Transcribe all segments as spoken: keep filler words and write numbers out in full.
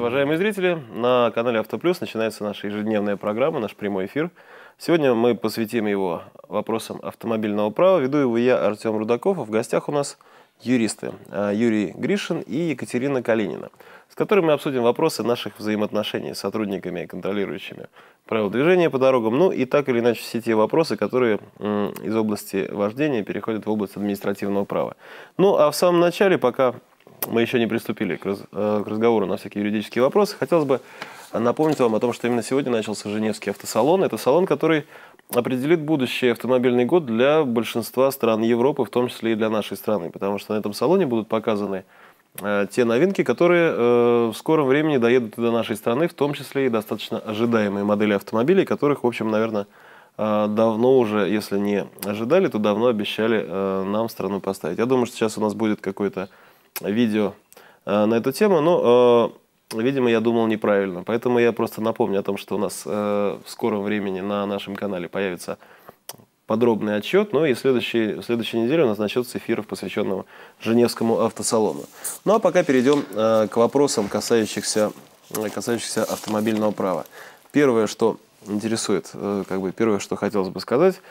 Здравствуйте, уважаемые зрители! На канале Автоплюс начинается наша ежедневная программа, наш прямой эфир. Сегодня мы посвятим его вопросам автомобильного права. Веду его я, Артем Рудаков, а в гостях у нас юристы Юрий Гришин и Екатерина Калинина, с которыми мы обсудим вопросы наших взаимоотношений с сотрудниками и контролирующими правила движения по дорогам, ну и так или иначе все те вопросы, которые из области вождения переходят в область административного права. Ну а в самом начале, пока мы еще не приступили к, раз, к разговору на всякие юридические вопросы, хотелось бы напомнить вам о том, что именно сегодня начался Женевский автосалон. Это салон, который определит будущий автомобильный год для большинства стран Европы, в том числе и для нашей страны, потому что на этом салоне будут показаны э, те новинки, которые э, в скором времени доедут до нашей страны, в том числе и достаточно ожидаемые модели автомобилей, которых, в общем, наверное, э, давно уже, если не ожидали, то давно обещали э, нам страну поставить. Я думаю, что сейчас у нас будет какой-то видео э, на эту тему, но, э, видимо, я думал неправильно. Поэтому я просто напомню о том, что у нас э, в скором времени на нашем канале появится подробный отчет, ну и в следующей, в следующей неделе у нас начнется эфиров, посвященного Женевскому автосалону. Ну а пока перейдем э, к вопросам, касающихся, касающихся автомобильного права. Первое, что интересует, как бы первое, что хотелось бы сказать,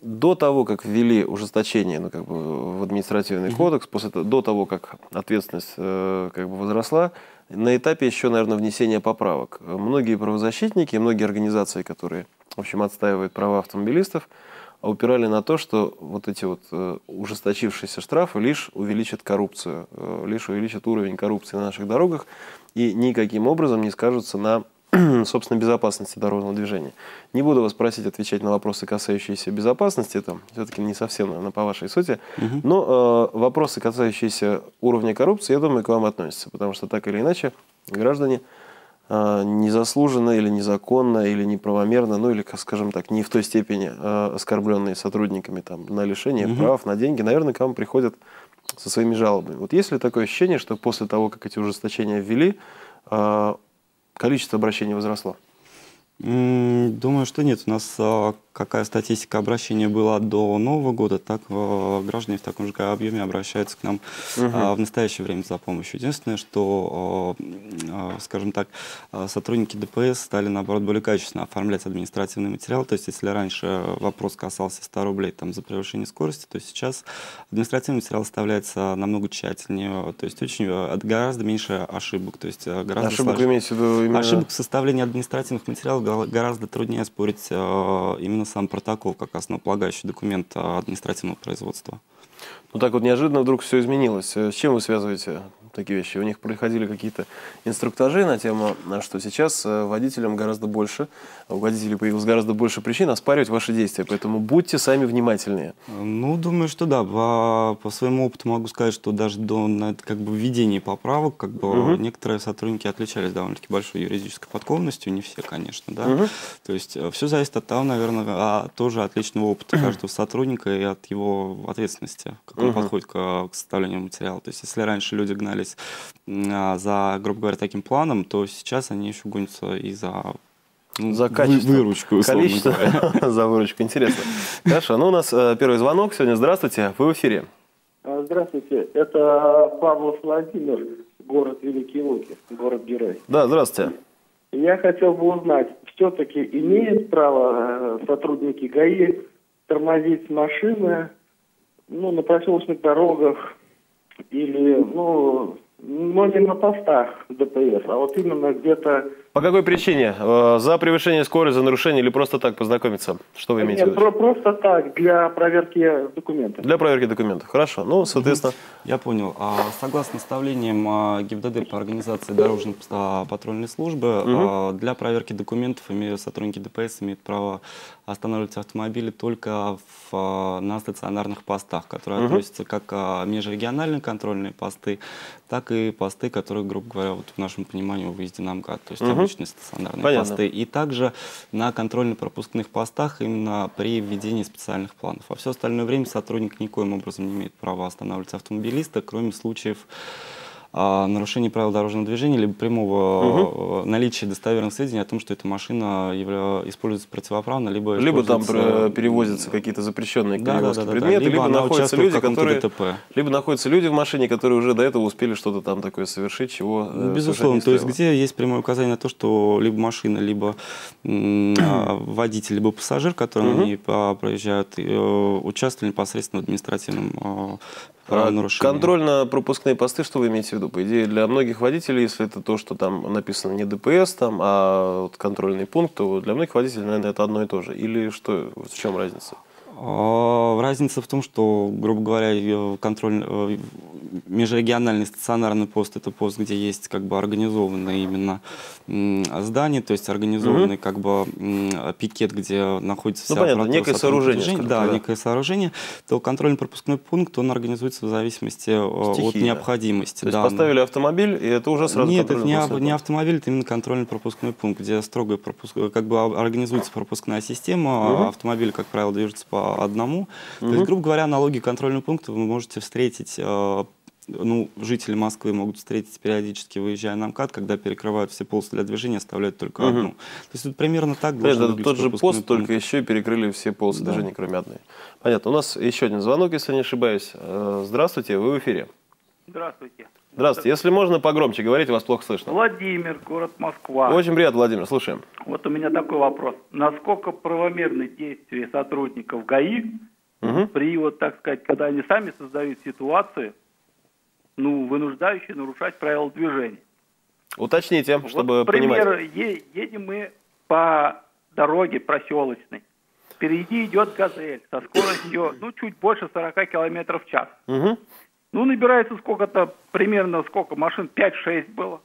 до того, как ввели ужесточение, ну, как бы, в административный Mm-hmm. кодекс, после, до того, как ответственность э, как бы возросла, на этапе еще, наверное, внесения поправок. Многие правозащитники, многие организации, которые, в общем, отстаивают права автомобилистов, упирали на то, что вот эти вот э, ужесточившиеся штрафы лишь увеличат коррупцию, э, лишь увеличат уровень коррупции на наших дорогах и никаким образом не скажутся на собственно, безопасности дорожного движения. Не буду вас просить отвечать на вопросы, касающиеся безопасности, это все-таки не совсем, наверное, по вашей сути, угу. но э, вопросы, касающиеся уровня коррупции, я думаю, к вам относятся, потому что так или иначе граждане э, незаслуженно или незаконно, или неправомерно, ну или, скажем так, не в той степени э, оскорбленные сотрудниками там, на лишение угу. прав, на деньги, наверное, к вам приходят со своими жалобами. Вот есть ли такое ощущение, что после того, как эти ужесточения ввели, э, количество обращений возросло? Думаю, что нет. У нас какая статистика обращения была до Нового года, так граждане в таком же объеме обращаются к нам угу. в настоящее время за помощью. Единственное, что, скажем так, сотрудники ДПС стали, наоборот, более качественно оформлять административный материал. То есть, если раньше вопрос касался ста рублей там, за превышение скорости, то сейчас административный материал составляется намного тщательнее. То есть, очень, гораздо меньше ошибок. То есть, гораздо ошибок, вы имеете в виду именно... ошибок в составлении административных материалов гораздо труднее спорить именно сам протокол, как основополагающий документ административного производства. Ну так вот неожиданно вдруг все изменилось. С чем вы связываете такие вещи? У них проходили какие-то инструктажи на тему, что сейчас водителям гораздо больше, у водителей появилось гораздо больше причин оспаривать ваши действия, поэтому будьте сами внимательнее. Ну, думаю, что да. По, по своему опыту могу сказать, что даже до как бы, введения поправок как бы, угу. некоторые сотрудники отличались довольно-таки большой юридической подкованностью, не все, конечно. Да? Угу. То есть все зависит от того, наверное, от тоже отличного опыта каждого сотрудника и от его ответственности, как он угу. подходит к, к составлению материала. То есть если раньше люди гнали за, грубо говоря, таким планом, то сейчас они еще гонятся и за, ну, за качество. Выручку. Количество. За выручку. Интересно. Хорошо. Ну, у нас первый звонок сегодня. Здравствуйте. Вы в эфире. Здравствуйте. Это Павлов Владимир, город Великие Луки, город-герой. Да, здравствуйте. Я хотел бы узнать, все-таки имеют право сотрудники ГАИ тормозить машины, ну, на проселочных дорогах, или, ну, ну, не на постах ДПС, а вот именно где-то... По какой причине? За превышение скорости, за нарушение или просто так познакомиться? Что вы имеете в виду? Нет, просто так, для проверки документов. Для проверки документов, хорошо. Ну, соответственно... Я понял. Согласно наставлениям ГИБДД по организации дорожно-патрульной службы, угу. для проверки документов сотрудники ДПС имеют право останавливать автомобили только в, на стационарных постах, которые угу. относятся как к межрегиональные контрольные посты, так и посты, которые, грубо говоря, вот в нашем понимании в выезде на МКАД, то есть угу. обычные стационарные Понятно. Посты. И также на контрольно-пропускных постах именно при введении специальных планов. А все остальное время сотрудник никоим образом не имеет права останавливать автомобилиста, кроме случаев нарушение правил дорожного движения, либо прямого угу. наличия достоверных сведений о том, что эта машина явля... используется противоправно, либо... Либо используется... там перевозятся какие-то запрещенные да, перевозки да, да, предметы, да, да. либо, либо находятся люди, которые... ДТП. Либо находятся люди в машине, которые уже до этого успели что-то там такое совершить, чего... Безусловно, то есть где есть прямое указание на то, что либо машина, либо водитель, либо пассажир, которым угу. они проезжают, участвовали непосредственно в административном... Контрольно-пропускные посты, что вы имеете в виду? По идее, для многих водителей, если это то, что там написано не ДПС, там, а вот контрольный пункт, то для многих водителей, наверное, это одно и то же. Или что? В чем разница? Разница в том, что, грубо говоря, контроль, межрегиональный стационарный пост – это пост, где есть как бы организованное именно здание, то есть организованный угу. как бы пикет, где находится вся ну, понятно, некое сооружение. Да, да, некое сооружение. То контрольно-пропускной пункт, он организуется в зависимости Стихийно. от необходимости. То есть да, поставили но... автомобиль, и это уже сразу Нет, это не, ав не автомобиль, это именно контрольно-пропускной пункт, где строго пропуск... как бы организуется пропускная система, угу. автомобиль, как правило, движется по одному. Угу. То есть, грубо говоря, аналогии контрольного пункта вы можете встретить, э, ну, жители Москвы могут встретить периодически, выезжая на МКАД, когда перекрывают все полосы для движения, оставляют только угу. одну. То есть, вот примерно так должно быть. Это тот же пост, пункт. только еще и перекрыли все полосы да. движения, кроме одной. Понятно. У нас еще один звонок, если не ошибаюсь. Здравствуйте, вы в эфире. Здравствуйте. Здравствуйте. Если можно, погромче говорите, вас плохо слышно. Владимир, город Москва. Очень приятно, Владимир, слушаем. Вот у меня такой вопрос. Насколько правомерны действия сотрудников ГАИ угу. при, вот так сказать, когда они сами создают ситуации, ну, вынуждающие нарушать правила движения? Уточните, вот, чтобы понимать. Например, едем мы по дороге проселочной. Впереди идет «Газель» со скоростью, ну, чуть больше сорока километров в час. Угу. Ну, набирается сколько-то, примерно сколько машин, пять-шесть было.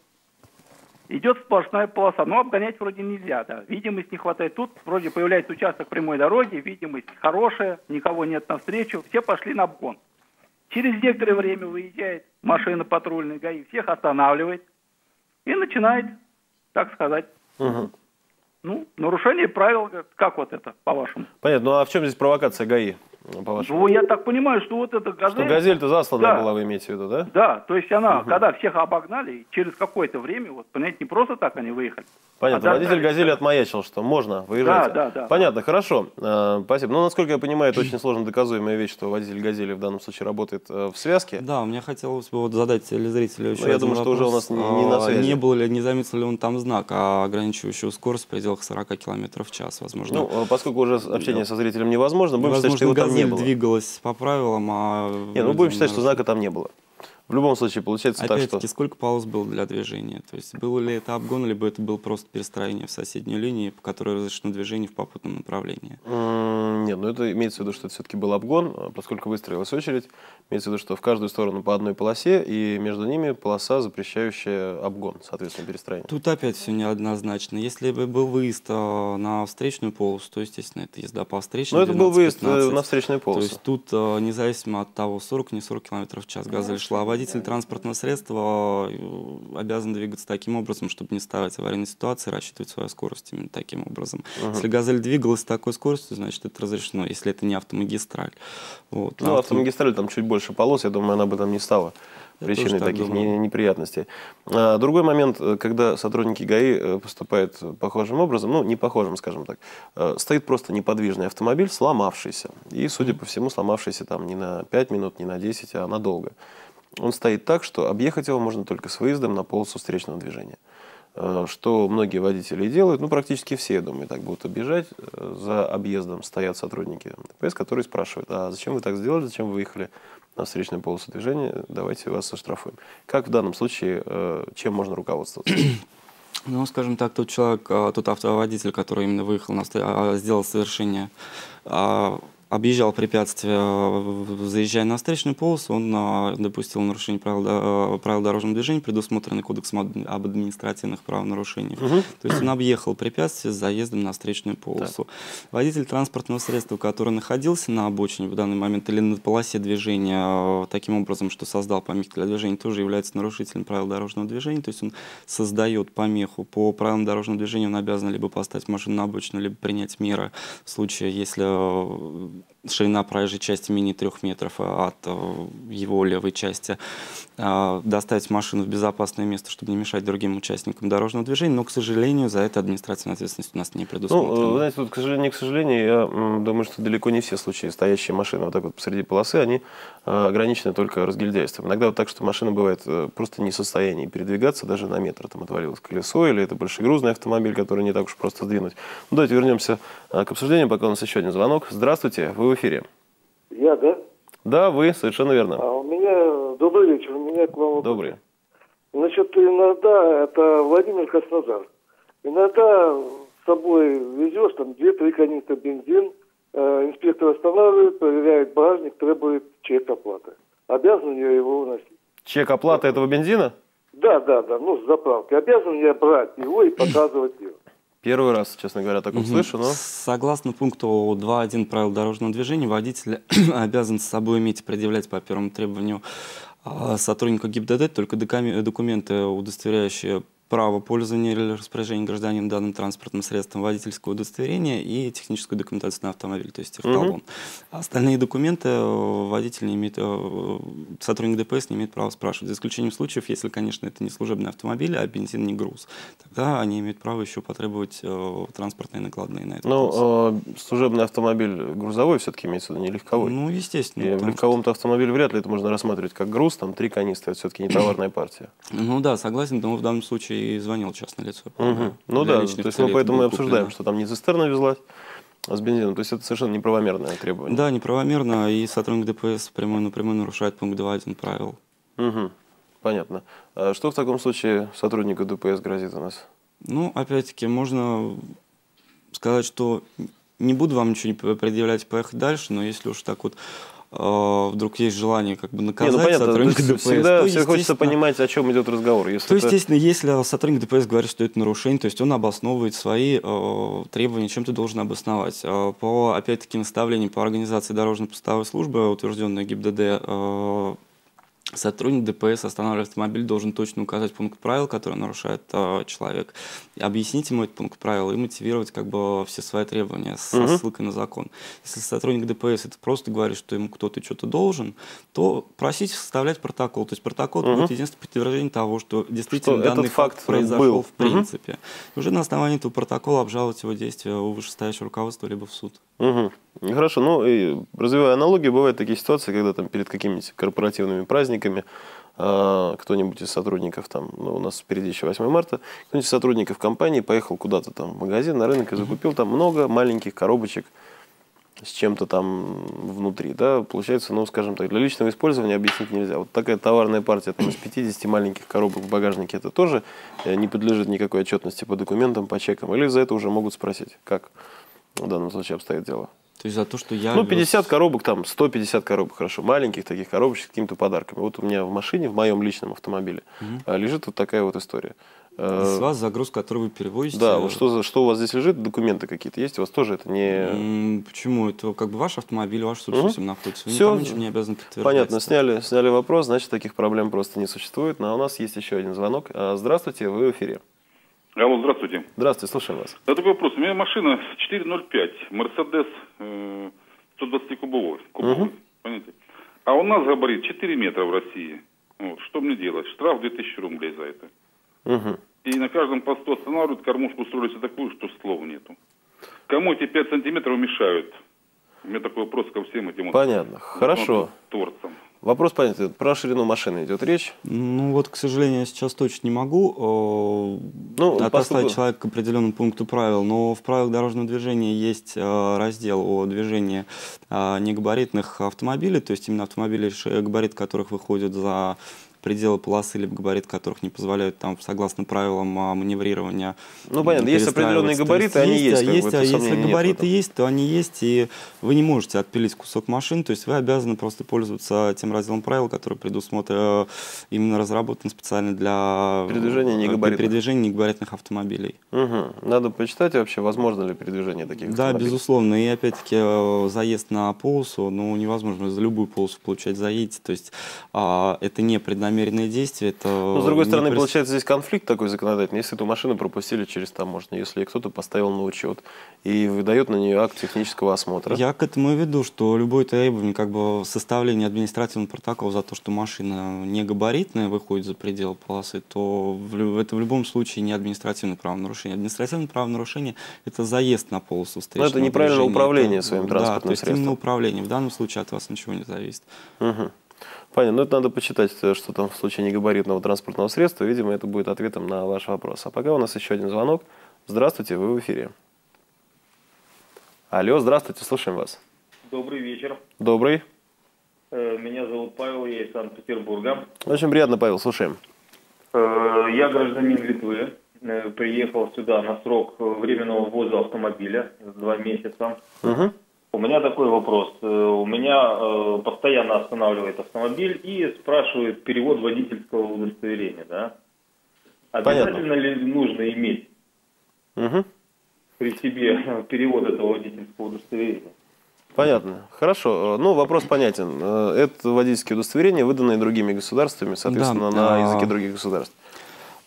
Идет сплошная полоса. Ну, обгонять вроде нельзя, да. Видимость не хватает. Тут вроде появляется участок прямой дороги, видимость хорошая, никого нет навстречу. Все пошли на обгон. Через некоторое время выезжает машина патрульной ГАИ, всех останавливает и начинает, так сказать... Угу. Ну, нарушение правил, как вот это, по-вашему? Понятно. Ну, а в чем здесь провокация ГАИ? Ну, я так понимаю, что вот эта «Газель». Что «Газель»-то засланная да. была, вы имеете в виду, да? Да, то есть она, угу. когда всех обогнали, через какое-то время, вот, понимаете, не просто так они выехали. Понятно, а водитель «Газели» отмаячил, что можно, выезжайте. Да, да, да. Понятно, хорошо, э, спасибо. Ну, насколько я понимаю, это очень сложно доказуемая вещь, что водитель «Газели» в данном случае работает э, в связке. Да, мне хотелось бы вот задать телезрителю еще ну, я думаю, вопрос, что уже у нас не, не на связи. Не было ли, не заметил ли он там знак, ограничивающий скорость в пределах сорока километров в час, возможно. Ну, поскольку уже общение со зрителем невозможно, будем возможно, считать, что его там не было. Двигалась по правилам, а... Не, ну будем считать, что знака там не было. В любом случае, получается так, что... Опять-таки, сколько полос было для движения? То есть, было ли это обгон, либо это было просто перестроение в соседнюю линию, по которой разрешено движение в попутном направлении? Нет, ну это имеется в виду, что это все-таки был обгон, поскольку выстроилась очередь. Имеется в виду, что в каждую сторону по одной полосе, и между ними полоса, запрещающая обгон, соответственно, перестроение. Тут опять все неоднозначно. Если бы был выезд на встречную полосу, то, естественно, это езда по встречной. Но это был выезд на встречную полосу. То есть, тут независимо от того, сорок, не сорок километров в час «Газель» шла, а водитель транспортного средства обязан двигаться таким образом, чтобы не ставить аварийной ситуации, рассчитывать свою скорость именно таким образом. Угу. Если «Газель» двигалась с такой скоростью, значит, это разрешено, если это не автомагистраль. Вот. Ну, а автомагистраль там чуть больше полос, я думаю, она бы там не стала причиной таких не, неприятностей. А, другой момент, когда сотрудники ГАИ поступают похожим образом, ну, не похожим, скажем так, э, стоит просто неподвижный автомобиль, сломавшийся. И, судя по всему, сломавшийся там не на пять минут, не на десять, а надолго. Он стоит так, что объехать его можно только с выездом на полосу встречного движения. Что многие водители делают, ну, практически все, я думаю, так будут объезжать. За объездом стоят сотрудники ДПС, которые спрашивают, а зачем вы так сделали, зачем вы выехали на встречную полосу движения, давайте вас оштрафуем. Как в данном случае, чем можно руководствоваться? Ну, скажем так, тот человек, тот автоводитель, который именно выехал, сделал совершение... объезжал препятствие, заезжая на встречную полосу, он допустил нарушение правил, правил дорожного движения, предусмотренный кодексом об административных правонарушениях. Угу. То есть он объехал препятствие с заездом на встречную полосу. Так. Водитель транспортного средства, который находился на обочине в данный момент или на полосе движения таким образом, что создал помеху для движения, тоже является нарушителем правил дорожного движения. То есть он создает помеху. По правилам дорожного движения он обязан либо поставить машину на обочину, либо принять меры в случае, если... ширина проезжей части менее трех метров от его левой части, доставить машину в безопасное место, чтобы не мешать другим участникам дорожного движения, но, к сожалению, за это административная ответственность у нас не предусмотрена. Ну, вы знаете, тут, к сожалению, не к сожалению, я думаю, что далеко не все случаи стоящие машины вот так вот посреди полосы, они ограничены только разгильдяйством. Иногда вот так, что машина бывает просто не в состоянии передвигаться, даже на метр там отвалилось колесо, или это большегрузный автомобиль, который не так уж просто сдвинуть. Ну, давайте вернемся к обсуждению, пока у нас еще один звонок. Здравствуйте, вы в эфире. Я, да? Да, вы, совершенно верно. А у меня, добрый вечер, у меня к вам... Добрый. Значит, иногда, это Владимир, Краснодар, иногда с собой везешь, там, две-три канистры бензин, э, инспектор останавливает, проверяет багажник, требует чек оплаты. Обязан я его уносить. Чек оплаты этого бензина? Да, да, да, ну, с заправки. Обязан я брать его и показывать его. Первый раз, честно говоря, таком угу. слышу, но... Согласно пункту два точка один правил дорожного движения, водитель обязан с собой иметь и предъявлять по первому требованию сотрудника ГИБДД только документы, удостоверяющие право пользования или распоряжения гражданина данным транспортным средством, водительское удостоверение и техническую документацию на автомобиль, то есть техталон. Угу. Остальные документы водитель не имеет, сотрудник ДПС не имеет права спрашивать, за исключением случаев, если, конечно, это не служебный автомобиль, а бензин не груз. Тогда они имеют право еще потребовать транспортные накладные на это. Но груз. Служебный автомобиль грузовой все-таки имеется в виду, не легковой. Ну, естественно. В легковом-то автомобиле вряд ли это можно рассматривать как груз, там три канистры, это все-таки не товарная партия. Ну да, согласен, но в данном случае и звонил частное лицо. Угу. Ну да, то есть мы поэтому и обсуждаем, куплено. Что там не цистерна везлась, а с бензином. То есть это совершенно неправомерное требование. Да, неправомерно, и сотрудник ДПС прямой напрямую нарушает пункт два точка один правил. Угу. Понятно. А что в таком случае сотруднику ДПС грозит у нас? Ну, опять-таки, можно сказать, что не буду вам ничего предъявлять и поехать дальше, но если уж так вот вдруг есть желание как бы наказать Не, ну, понятно, сотрудника ДПС. Всегда все хочется понимать, о чем идет разговор. Если то, это... естественно, если сотрудник ДПС говорит, что это нарушение, то есть он обосновывает свои э, требования, чем ты должен обосновать. По, опять-таки, наставлениям по организации дорожно-постовой службы, утвержденной ГИБДД, э, сотрудник ДПС, останавливает автомобиль, должен точно указать пункт правил, который нарушает э, человек. Объяснить ему этот пункт правил и мотивировать как бы все свои требования со угу. ссылкой на закон. Если сотрудник ДПС это просто говорит, что ему кто-то что-то должен, то просите составлять протокол. То есть протокол угу. будет единственное подтверждение того, что действительно что данный факт, факт произошел был. В принципе. Угу. И уже на основании этого протокола обжаловать его действия у вышестоящего руководства либо в суд. Угу. Хорошо, ну и развивая аналогию, бывают такие ситуации, когда там перед какими-нибудь корпоративными праздниками э, кто-нибудь из сотрудников, там, ну, у нас впереди еще восьмое марта, кто-нибудь из сотрудников компании поехал куда-то там в магазин, на рынок и закупил там много маленьких коробочек с чем-то там внутри, да, получается, ну, скажем так, для личного использования объяснить нельзя. Вот такая товарная партия там, из пятидесяти маленьких коробок в багажнике, это тоже не подлежит никакой отчетности по документам, по чекам, или за это уже могут спросить, как в данном случае обстоит дело. То есть за то, что я... Ну, пятьдесят вез... коробок, там, сто пятьдесят коробок, хорошо, маленьких таких коробочек с какими-то подарками. Вот у меня в машине, в моем личном автомобиле, угу. лежит вот такая вот история. С вас загрузка, которую вы перевозите. Да, вот что, что у вас здесь лежит, документы какие-то есть, у вас тоже это не... Почему? Это как бы ваш автомобиль, ваш собственный угу. находится. Вы Все. Никому не обязаны подтверждать. Понятно, сняли, сняли вопрос, значит, таких проблем просто не существует. Но у нас есть еще один звонок. Здравствуйте, вы в эфире. Алло, здравствуйте. Здравствуйте, слушаю вас. Да, такой вопрос. У меня машина четыре ноль пять, Мерседес э, сто двадцать кубовой, кубовой, угу. понимаете? А у нас габарит четыре метра в России. Вот. Что мне делать? Штраф две тысячи рублей за это. Угу. И на каждом посту останавливают, кормушку устроили такую, что слов нету. Кому эти пять сантиметров мешают? У меня такой вопрос ко всем этим... Понятно, вот, хорошо. Торцам. Вопрос понятен. Про ширину машины идет речь? Ну вот, к сожалению, я сейчас точно не могу ну, отослать человека к определенному пункту правил, но в правилах дорожного движения есть раздел о движении негабаритных автомобилей, то есть именно автомобилей, габарит которых выходит за пределы полосы, либо габарит которых не позволяют, там, согласно правилам маневрирования. Ну, понятно, есть определенные габариты, они есть. есть а если габариты есть, то они есть, и вы не можете отпилить кусок машин, то есть вы обязаны просто пользоваться тем разделом правил, который предусмотрен, именно разработан специально для передвижения негабаритных, передвижения негабаритных автомобилей. Угу. Надо почитать вообще, возможно ли передвижение таких да, автомобилей. Да, безусловно, и опять-таки заезд на полосу, ну, невозможно за любую полосу получать заезд, то есть это не предназначено преднамеренные действия, то... Но, с другой стороны, проис... получается, здесь конфликт такой законодательный. Если эту машину пропустили через таможню, если кто-то поставил на учет и выдает на нее акт технического осмотра. Я к этому и веду, что любое требование, как бы составление административного протокола за то, что машина не габаритная, выходит за пределы полосы, то это в любом случае не административное правонарушение. Административное правонарушение – это заезд на полосу встречного движения. Это неправильное управление это, своим транспортным да, то есть средством. Именно управление. В данном случае от вас ничего не зависит. Угу. Понятно, но это надо почитать, что там в случае негабаритного транспортного средства. Видимо, это будет ответом на ваш вопрос. А пока у нас еще один звонок. Здравствуйте, вы в эфире. Алло, здравствуйте, слушаем вас. Добрый вечер. Добрый. Меня зовут Павел, я из Санкт-Петербурга. Очень приятно, Павел, слушаем. Я гражданин Литвы. Приехал сюда на срок временного ввоза автомобиля два месяца. Угу. У меня такой вопрос. У меня постоянно останавливает автомобиль и спрашивает перевод водительского удостоверения. Да? Обязательно Понятно. Ли нужно иметь угу. при себе перевод этого водительского удостоверения? Понятно. Хорошо. Ну, вопрос понятен. Это водительские удостоверения, выданные другими государствами, соответственно, да. на языке других государств.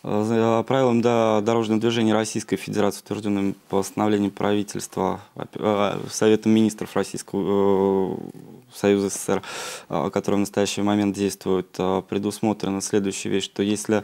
Правилам дорожного движения Российской Федерации, утвержденным постановлением правительства Советом министров Российского Союза СССР, который в настоящий момент действует, предусмотрена следующая вещь, что если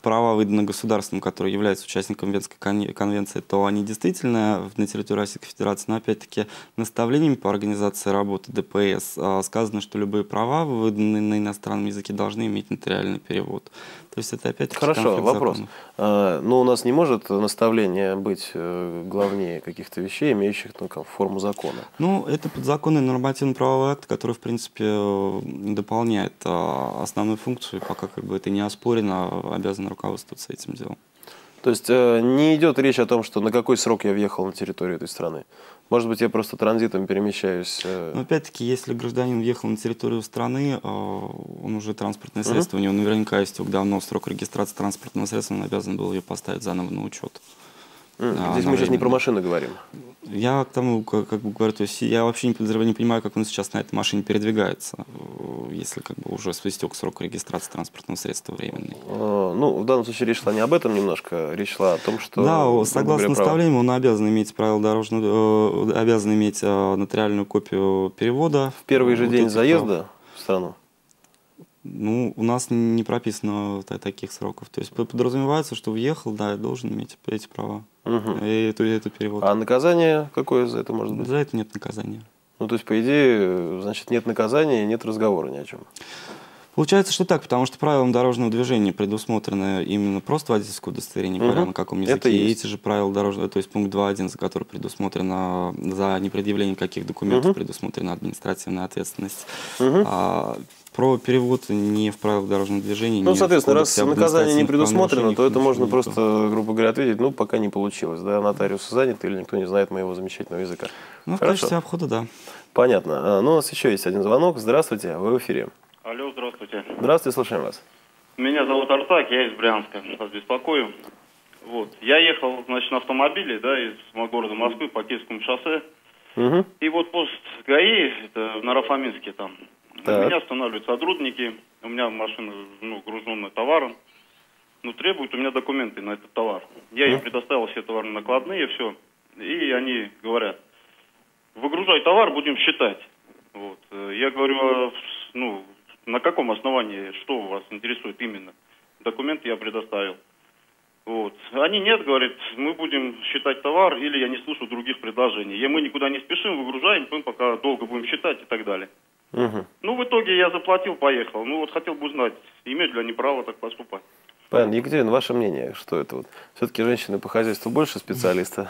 права выданы государством, которое является участником Венской конвенции, то они действительно на территории Российской Федерации. Но опять-таки наставлениями по организации работы ДПС сказано, что любые права, выданные на иностранном языке, должны иметь нотариальный перевод. То есть это опять-таки Хорошо, вопрос. А, но у нас не может наставление быть главнее каких-то вещей, имеющих ну, как, форму закона? Ну, это подзаконный нормативно-правовой акт, который, в принципе, дополняет основную функцию, и пока как бы, это не оспорено, обязан руководствоваться этим делом. То есть не идет речь о том, что на какой срок я въехал на территорию этой страны. Может быть, я просто транзитом перемещаюсь. Но опять-таки, если гражданин въехал на территорию страны, он уже транспортное средство, угу. у него наверняка истек давно срок регистрации транспортного средства, он обязан был ее поставить заново на учет. Здесь а, мы сейчас времени. не про машину говорим. Я к тому, как, как бы говорю, то есть я вообще не подозреваю, не понимаю, как он сейчас на этой машине передвигается, если как бы уже истек срок регистрации транспортного средства временный. А, ну, в данном случае речь шла не об этом немножко, речь шла о том, что... Да, согласно наставлению, он обязан иметь правила дорожного, обязан иметь нотариальную копию перевода. В первый же вот день заезда в страну? Ну, у нас не прописано таких сроков. То есть подразумевается, что въехал, да, я должен иметь эти права. Угу. И эту, эту перевод. А наказание какое за это может быть? За это нет наказания. Ну, то есть, по идее, значит, нет наказания и нет разговора ни о чем. Получается, что так, потому что правилам дорожного движения предусмотрено именно просто водительское удостоверение, угу. говоря, на каком языке, и эти же правила дорожного, то есть пункт два точка один, за который предусмотрено, за непредъявление каких документов угу. предусмотрена административная ответственность. Угу. А, про перевод не в правилах дорожного движения. Ну, соответственно, раз наказание не предусмотрено, то это можно просто, грубо говоря, ответить, ну, пока не получилось, да, нотариус занят или никто не знает моего замечательного языка. Ну, в качестве обхода, да. Понятно. Ну, у нас еще есть один звонок. Здравствуйте, вы в эфире. Алло, здравствуйте. Здравствуйте, слушаем вас. Меня зовут Артак, я из Брянска, вас беспокою. Вот, я ехал, значит, на автомобиле, да, из города Москвы по Киевскому шоссе. Угу. И вот пост ГАИ, это в Нарофоминске там. Так. Меня останавливают сотрудники, у меня машина ну, груженная товаром, но требуют у меня документы на этот товар. Я им предоставил все товарные накладные, все, и они говорят, выгружай товар, будем считать. Вот. Я говорю, а, ну, на каком основании, что вас интересует именно? Документы я предоставил. Вот. Они нет, говорят, мы будем считать товар, или я не слышу других предложений. И мы никуда не спешим, выгружаем, мы пока долго будем считать и так далее. Угу. Ну, в итоге я заплатил, поехал. Ну, вот хотел бы узнать, имеют ли они право так поступать. Понятно. Екатерина, ваше мнение, что это вот? Все-таки женщины по хозяйству больше специалиста,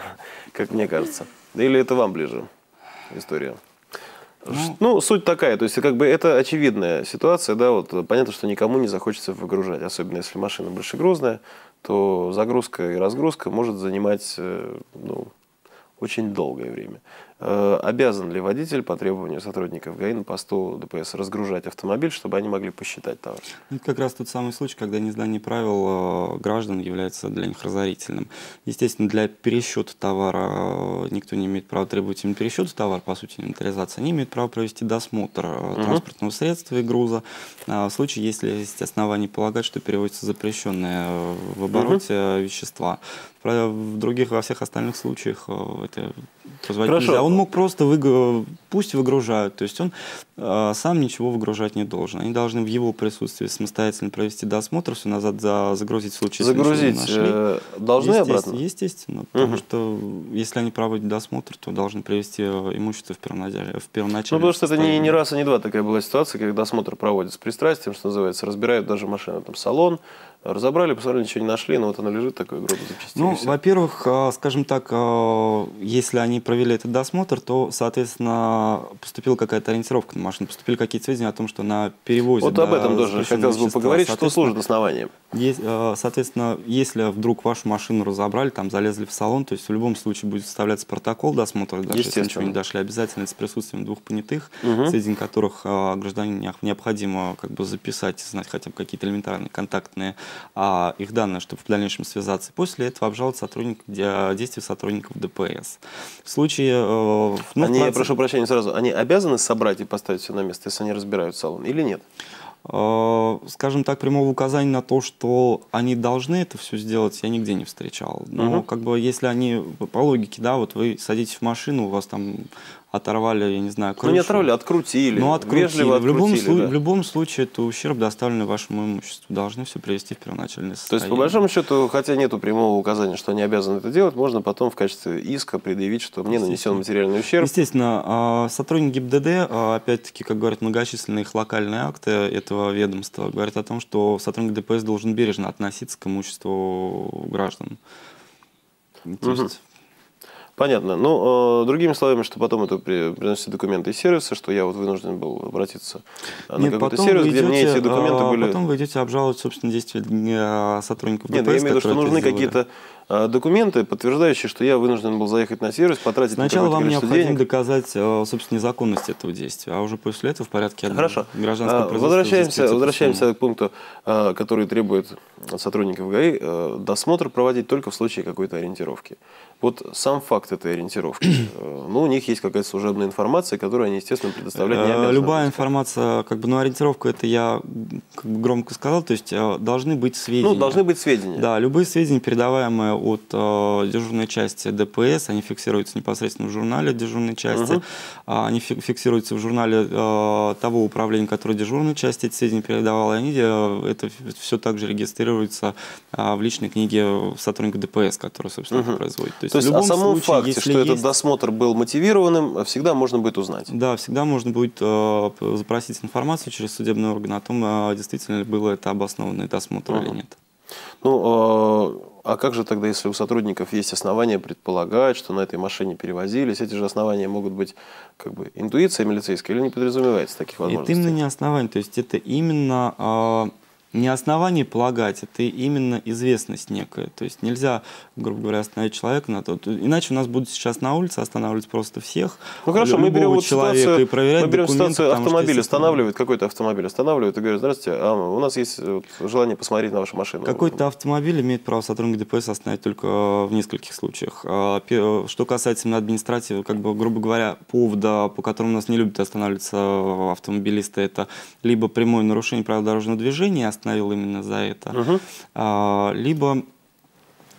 как мне кажется. Или это вам ближе история? Ну, ну, суть такая, то есть как бы это очевидная ситуация, да, вот понятно, что никому не захочется выгружать, особенно если машина большегрузная, то загрузка и разгрузка может занимать, ну, очень долгое время. Обязан ли водитель по требованию сотрудников ГАИ на посту ДПС разгружать автомобиль, чтобы они могли посчитать товар? Это как раз тот самый случай, когда незнание правил граждан является для них разорительным. Естественно, для пересчета товара никто не имеет права требовать им пересчета товара, по сути, инвентаризации. Они имеют право провести досмотр угу. транспортного средства и груза. В случае, если есть основания полагать, что переводятся запрещенные в обороте угу. вещества. В других, во всех остальных случаях это позволить нельзя. Он мог просто, выгру... пусть выгружают, то есть он э, сам ничего выгружать не должен. Они должны в его присутствии самостоятельно провести досмотр, все назад за... загрузить в случае, загрузить, если не нашли. Должны естественно, обратно? Естественно, потому угу. что если они проводят досмотр, то должны привести имущество в первоначале. В первоначале ну, потому что это не, не раз и не два такая была ситуация, когда досмотр проводят с пристрастием, что называется, разбирают даже машину, там салон, разобрали, посмотрели, ничего не нашли, но вот она лежит, такой грубо запчастей. Ну, во-первых, скажем так, если они провели этот досмотр, то, соответственно, поступила какая-то ориентировка на машину, поступили какие-то сведения о том, что она перевозит. Вот об этом тоже хотелось бы поговорить, что служит основанием. Соответственно, если вдруг вашу машину разобрали, там залезли в салон, то есть в любом случае будет составляться протокол досмотра, даже если ничего не дошли, обязательно с присутствием двух понятых, угу. среди которых гражданину необходимо как бы записать, знать хотя бы какие-то элементарные контактные а, их данные, чтобы в дальнейшем связаться. После этого обжаловать сотрудник, действия сотрудников ДПС. В случае... Э, ну, они, двадцать... прошу прощения сразу, они обязаны собрать и поставить все на место, если они разбирают салон или нет? Скажем так, прямого указания на то, что они должны это все сделать, я нигде не встречал. Но угу. как бы, если они, по логике, да, вот вы садитесь в машину, у вас там оторвали, я не знаю, крышу. Ну не оторвали, открутили. Ну открутили. Вежливо открутили, в, любом открутили да. в любом случае это ущерб, доставленный вашему имуществу. Должны все привести в первоначальное состояние. То есть по большому счету, хотя нету прямого указания, что они обязаны это делать, можно потом в качестве иска предъявить, что мне нанесен материальный ущерб. Естественно, сотрудники ГИБДД, опять-таки, как говорят многочисленные их локальные акты этого ведомства, говорят о том, что сотрудник ДПС должен бережно относиться к имуществу граждан. Угу. Понятно. Ну, э, другими словами, что потом это при, приносит документы из сервиса, что я вот вынужден был обратиться на какой-то сервис, идете, где мне эти документы а, были... Потом вы идете обжаловать, собственно, действия сотрудников ДПС. Нет, я имею в виду, что нужны какие-то документы, подтверждающие, что я вынужден был заехать на сервис, потратить на какое-то количество денег. Сначала вам необходимо доказать, собственно, незаконность этого действия, а уже после этого в порядке гражданского производства. Возвращаемся, возвращаемся к пункту, который требует от сотрудников ГАИ досмотр проводить только в случае какой-то ориентировки. Вот сам факт этой ориентировки. Ну, у них есть какая-то служебная информация, которую они, естественно, предоставлять не обязаны. Любая информация, как бы, ну, ориентировка, это я как бы громко сказал, то есть должны быть сведения. Ну, должны быть сведения. Да, любые сведения, передаваемые от э, дежурной части ДПС, они фиксируются непосредственно в журнале дежурной части, угу. они фиксируются в журнале э, того управления, которое дежурной части эти сведения передавало, и они э, это все также регистрируется э, в личной книге сотрудника ДПС, который, собственно, угу. это производит. То есть, То есть в любом о самом случае, факте, что есть... этот досмотр был мотивированным, всегда можно будет узнать? Да, всегда можно будет э, запросить информацию через судебный орган о том, э, действительно ли было это обоснованный досмотр угу. или нет. Ну, э... а как же тогда, если у сотрудников есть основания предполагать, что на этой машине перевозились? Эти же основания могут быть как бы интуиция милицейская или не подразумевается таких возможностей? Это именно не основание, то есть это именно... Э не основание полагать, это именно известность некая. То есть нельзя, грубо говоря, остановить человека на то. Иначе у нас будут сейчас на улице останавливать просто всех. Ну хорошо, мы берем вот человека ситуацию, и проверять мы берем документы, ситуацию автомобиль останавливает, какой-то автомобиль останавливает и говорит, здравствуйте, а у нас есть желание посмотреть на вашу машину. Какой-то автомобиль имеет право сотрудник ДПС остановить только в нескольких случаях. Что касается именно административы, как бы, грубо говоря, повода, по которому у нас не любят останавливаться автомобилисты, это либо прямое нарушение правил дорожного движения, остановил именно за это. Угу. А, либо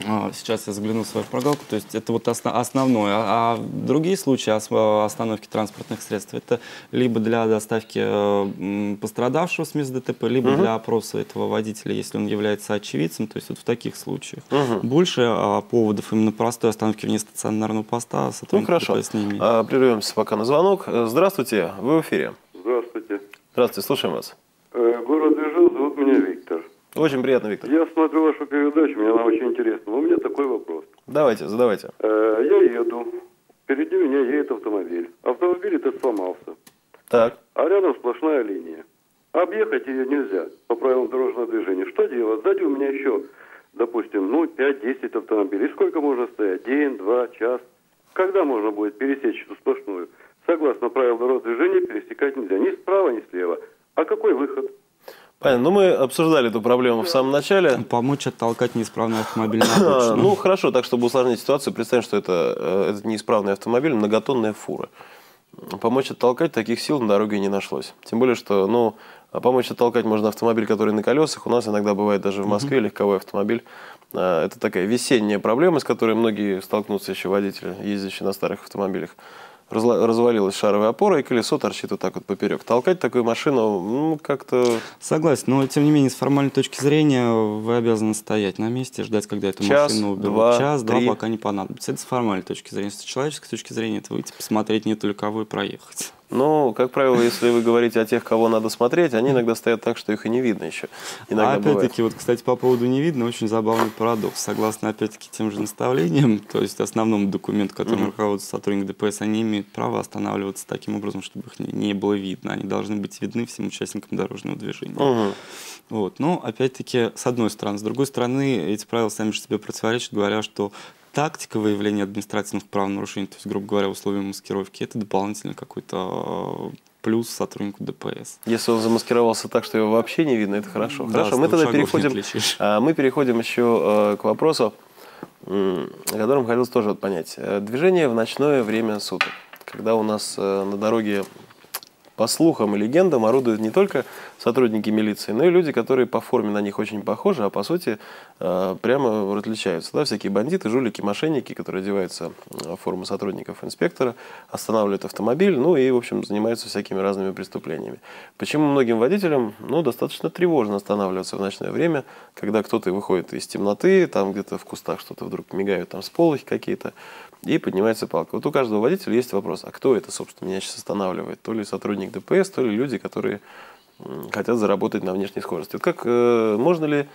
а, сейчас я загляну в свою прогалку, то есть это вот осно, основное. А, а другие случаи остановки транспортных средств это либо для доставки э, пострадавшего с места ДТП, либо угу. для опроса этого водителя, если он является очевидцем, то есть вот в таких случаях. Угу. Больше а, поводов именно простой остановки вне стационарного поста сотрудники ДПС ну, хорошо. Не имеют. А, прервемся пока на звонок. Здравствуйте, вы в эфире. Здравствуйте. Здравствуйте, слушаем вас. Город Ижевск, зовут меня Виктор. Очень приятно, Виктор. Я смотрю вашу передачу, мне она очень интересна. У меня такой вопрос. Давайте, задавайте. Я еду, впереди меня едет автомобиль. Автомобиль этот сломался. Так. А рядом сплошная линия. Объехать ее нельзя по правилам дорожного движения. Что делать? Сзади у меня еще, допустим, ну пять-десять автомобилей. Сколько можно стоять? День, два, час. Когда можно будет пересечь эту сплошную? Согласно правилам дорожного движения, пересекать нельзя ни справа, ни слева. А какой выход? Понятно. Ну, мы обсуждали эту проблему да. в самом начале. Помочь оттолкать неисправный автомобиль на обочину. Ну, хорошо, так, чтобы усложнить ситуацию, представим, что это, это неисправный автомобиль, многотонная фура. Помочь оттолкать таких сил на дороге не нашлось. Тем более, что, ну, помочь оттолкать можно автомобиль, который на колесах. У нас иногда бывает даже в Москве угу. легковой автомобиль. Это такая весенняя проблема, с которой многие столкнутся еще водители, ездящие на старых автомобилях. Развалилась шаровая опора, и колесо торчит вот так вот поперек. Толкать такую машину, ну, как-то... Согласен, но, тем не менее, с формальной точки зрения вы обязаны стоять на месте, ждать, когда эту час, машину уберут. Два, Час, три. два, пока не понадобится. Это с формальной точки зрения. С человеческой точки зрения, это выйти, посмотреть, нет ли кого, и проехать. Ну, как правило, если вы говорите о тех, кого надо смотреть, они иногда стоят так, что их и не видно еще. А опять-таки, вот, кстати, по поводу «не видно», очень забавный парадокс. Согласно, опять-таки, тем же наставлениям, то есть основному документу, которым mm-hmm. руководствуется сотрудник ДПС, они имеют право останавливаться таким образом, чтобы их не было видно. Они должны быть видны всем участникам дорожного движения. Mm-hmm. Вот. Но, опять-таки, с одной стороны. С другой стороны, эти правила сами же себе противоречат, говоря, что... Тактика выявления административных правонарушений, то есть, грубо говоря, условия маскировки, это дополнительный какой-то плюс сотруднику ДПС. Если он замаскировался так, что его вообще не видно, это хорошо. Да, хорошо, мы тогда переходим, мы переходим еще к вопросу, о котором хотелось тоже понять. Движение в ночное время суток, когда у нас на дороге, по слухам и легендам, орудуют не только сотрудники милиции, но и люди, которые по форме на них очень похожи, а по сути прямо различаются. Да, всякие бандиты, жулики, мошенники, которые одеваются в форму сотрудников инспектора, останавливают автомобиль, ну и, в общем, занимаются всякими разными преступлениями. Почему многим водителям, ну, достаточно тревожно останавливаться в ночное время, когда кто-то выходит из темноты, там где-то в кустах что-то вдруг мигают, там сполохи какие-то, и поднимается палка. Вот у каждого водителя есть вопрос, а кто это, собственно, меня сейчас останавливает? То ли сотрудник ДПС, то ли люди, которые хотят заработать на внешней скорости. Вот как, можно ли,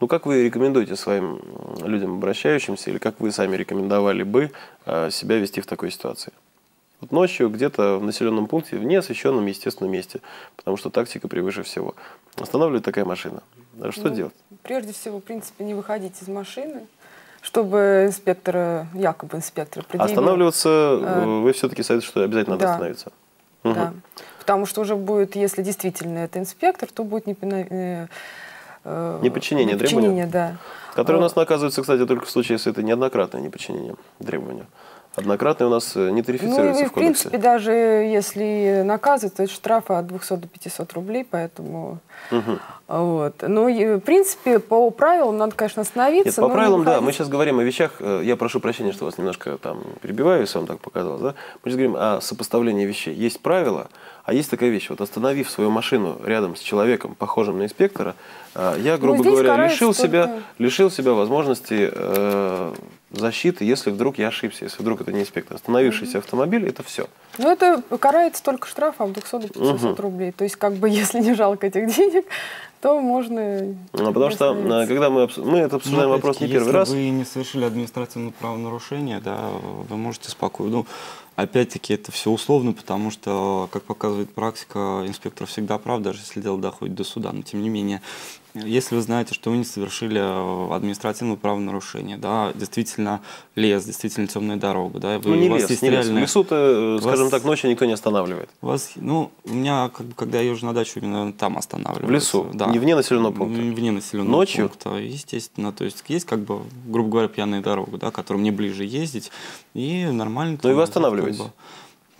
ну как вы рекомендуете своим людям, обращающимся, или как вы сами рекомендовали бы себя вести в такой ситуации? Вот ночью где-то в населенном пункте, в неосвещенном, естественном месте, потому что тактика превыше всего. Останавливает такая машина. Что ну, делать? Прежде всего, в принципе, не выходить из машины, чтобы инспектора, якобы инспектора предъявили. Останавливаться, э, вы все-таки советуете, что обязательно да, надо остановиться? Да, угу. Потому что уже будет, если действительно это инспектор, то будет неподчинение, э, неподчинение требованиям, да. Которое у нас наказывается, кстати, только в случае, если это неоднократное неподчинение требованиям. Однократное у нас не тарифицируется ну, в, в кодексе. В принципе, даже если наказывают, то это штрафы от двухсот до пятисот рублей, поэтому... Угу. Вот. Ну, в принципе, по правилам надо, конечно, остановиться. Нет, по правилам, да, мы сейчас говорим о вещах, я прошу прощения, что вас немножко там перебиваю, если вам так показалось, да? Мы сейчас говорим о сопоставлении вещей. Есть правила, а есть такая вещь, вот остановив свою машину рядом с человеком, похожим на инспектора, я, грубо ну, говоря, лишил себя, лишил себя возможности... Э защиты, если вдруг я ошибся, если вдруг это не инспектор. Остановившийся автомобиль, это все. Ну, это карается только штрафом двухсот до пятисот угу. рублей. То есть, как бы, если не жалко этих денег, то можно... А потому что, когда мы, обс... мы это обсуждаем ну, вопрос не первый раз... Если вы не совершили административное правонарушение, да, вы можете спокойно... Ну, опять-таки, это все условно, потому что, как показывает практика, инспектор всегда прав, даже если дело доходит до суда. Но, тем не менее, если вы знаете, что вы не совершили административное правонарушение, да, действительно лес, действительно темная дорога, да, вы, ну, не у вас лес, есть не реальные... лес. В лесу-то, скажем вас... так, ночью никто не останавливает. У вас, ну, у меня, как бы, когда я уже на дачу, именно там останавливаюсь. В лесу, да. Не вне населенного пункта? Вне населенного ночью? Пункта, естественно. То есть есть, как бы, грубо говоря, пьяная дорога, да, которую мне ближе ездить, и нормально... Ну и вы останавливаетесь? Как бы...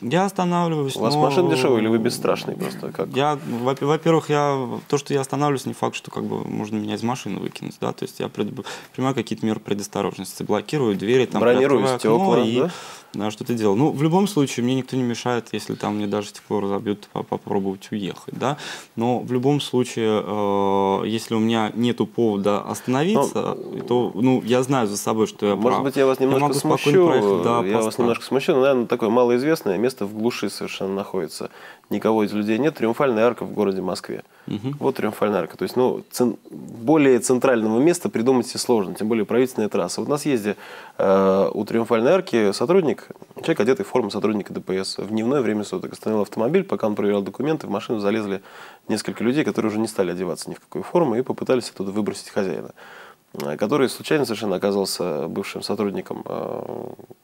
Я останавливаюсь. У вас но... машина дешевая или вы бесстрашный просто? Как? Я, во-первых, я, то, что я останавливаюсь, не факт, что как бы можно меня из машины выкинуть. Да? То есть я предпринимаю пред... какие-то меры предосторожности. Блокирую двери, там, бронирую стекла, и да? Да, что-то делаю. Ну, в любом случае, мне никто не мешает, если там мне даже стекло разобьют, попробовать уехать. Да? Но в любом случае, э, если у меня нет повода остановиться, но... то ну, я знаю за собой, что я Может прав. быть, я вас немножко я смущу, проехать, да, я вас немножко смущу, но, наверное, такое малоизвестное место в глуши совершенно находится. Никого из людей нет. Триумфальная арка в городе Москве. Угу. Вот Триумфальная арка. То есть, ну, цен... более центрального места придумать себе сложно, тем более правительственная трасса. Вот на съезде э, у Триумфальной арки сотрудник, человек, одетый в форму сотрудника ДПС, в дневное время суток остановил автомобиль, пока он проверял документы, в машину залезли несколько людей, которые уже не стали одеваться ни в какую форму и попытались оттуда выбросить хозяина. который случайно совершенно оказался бывшим сотрудником э,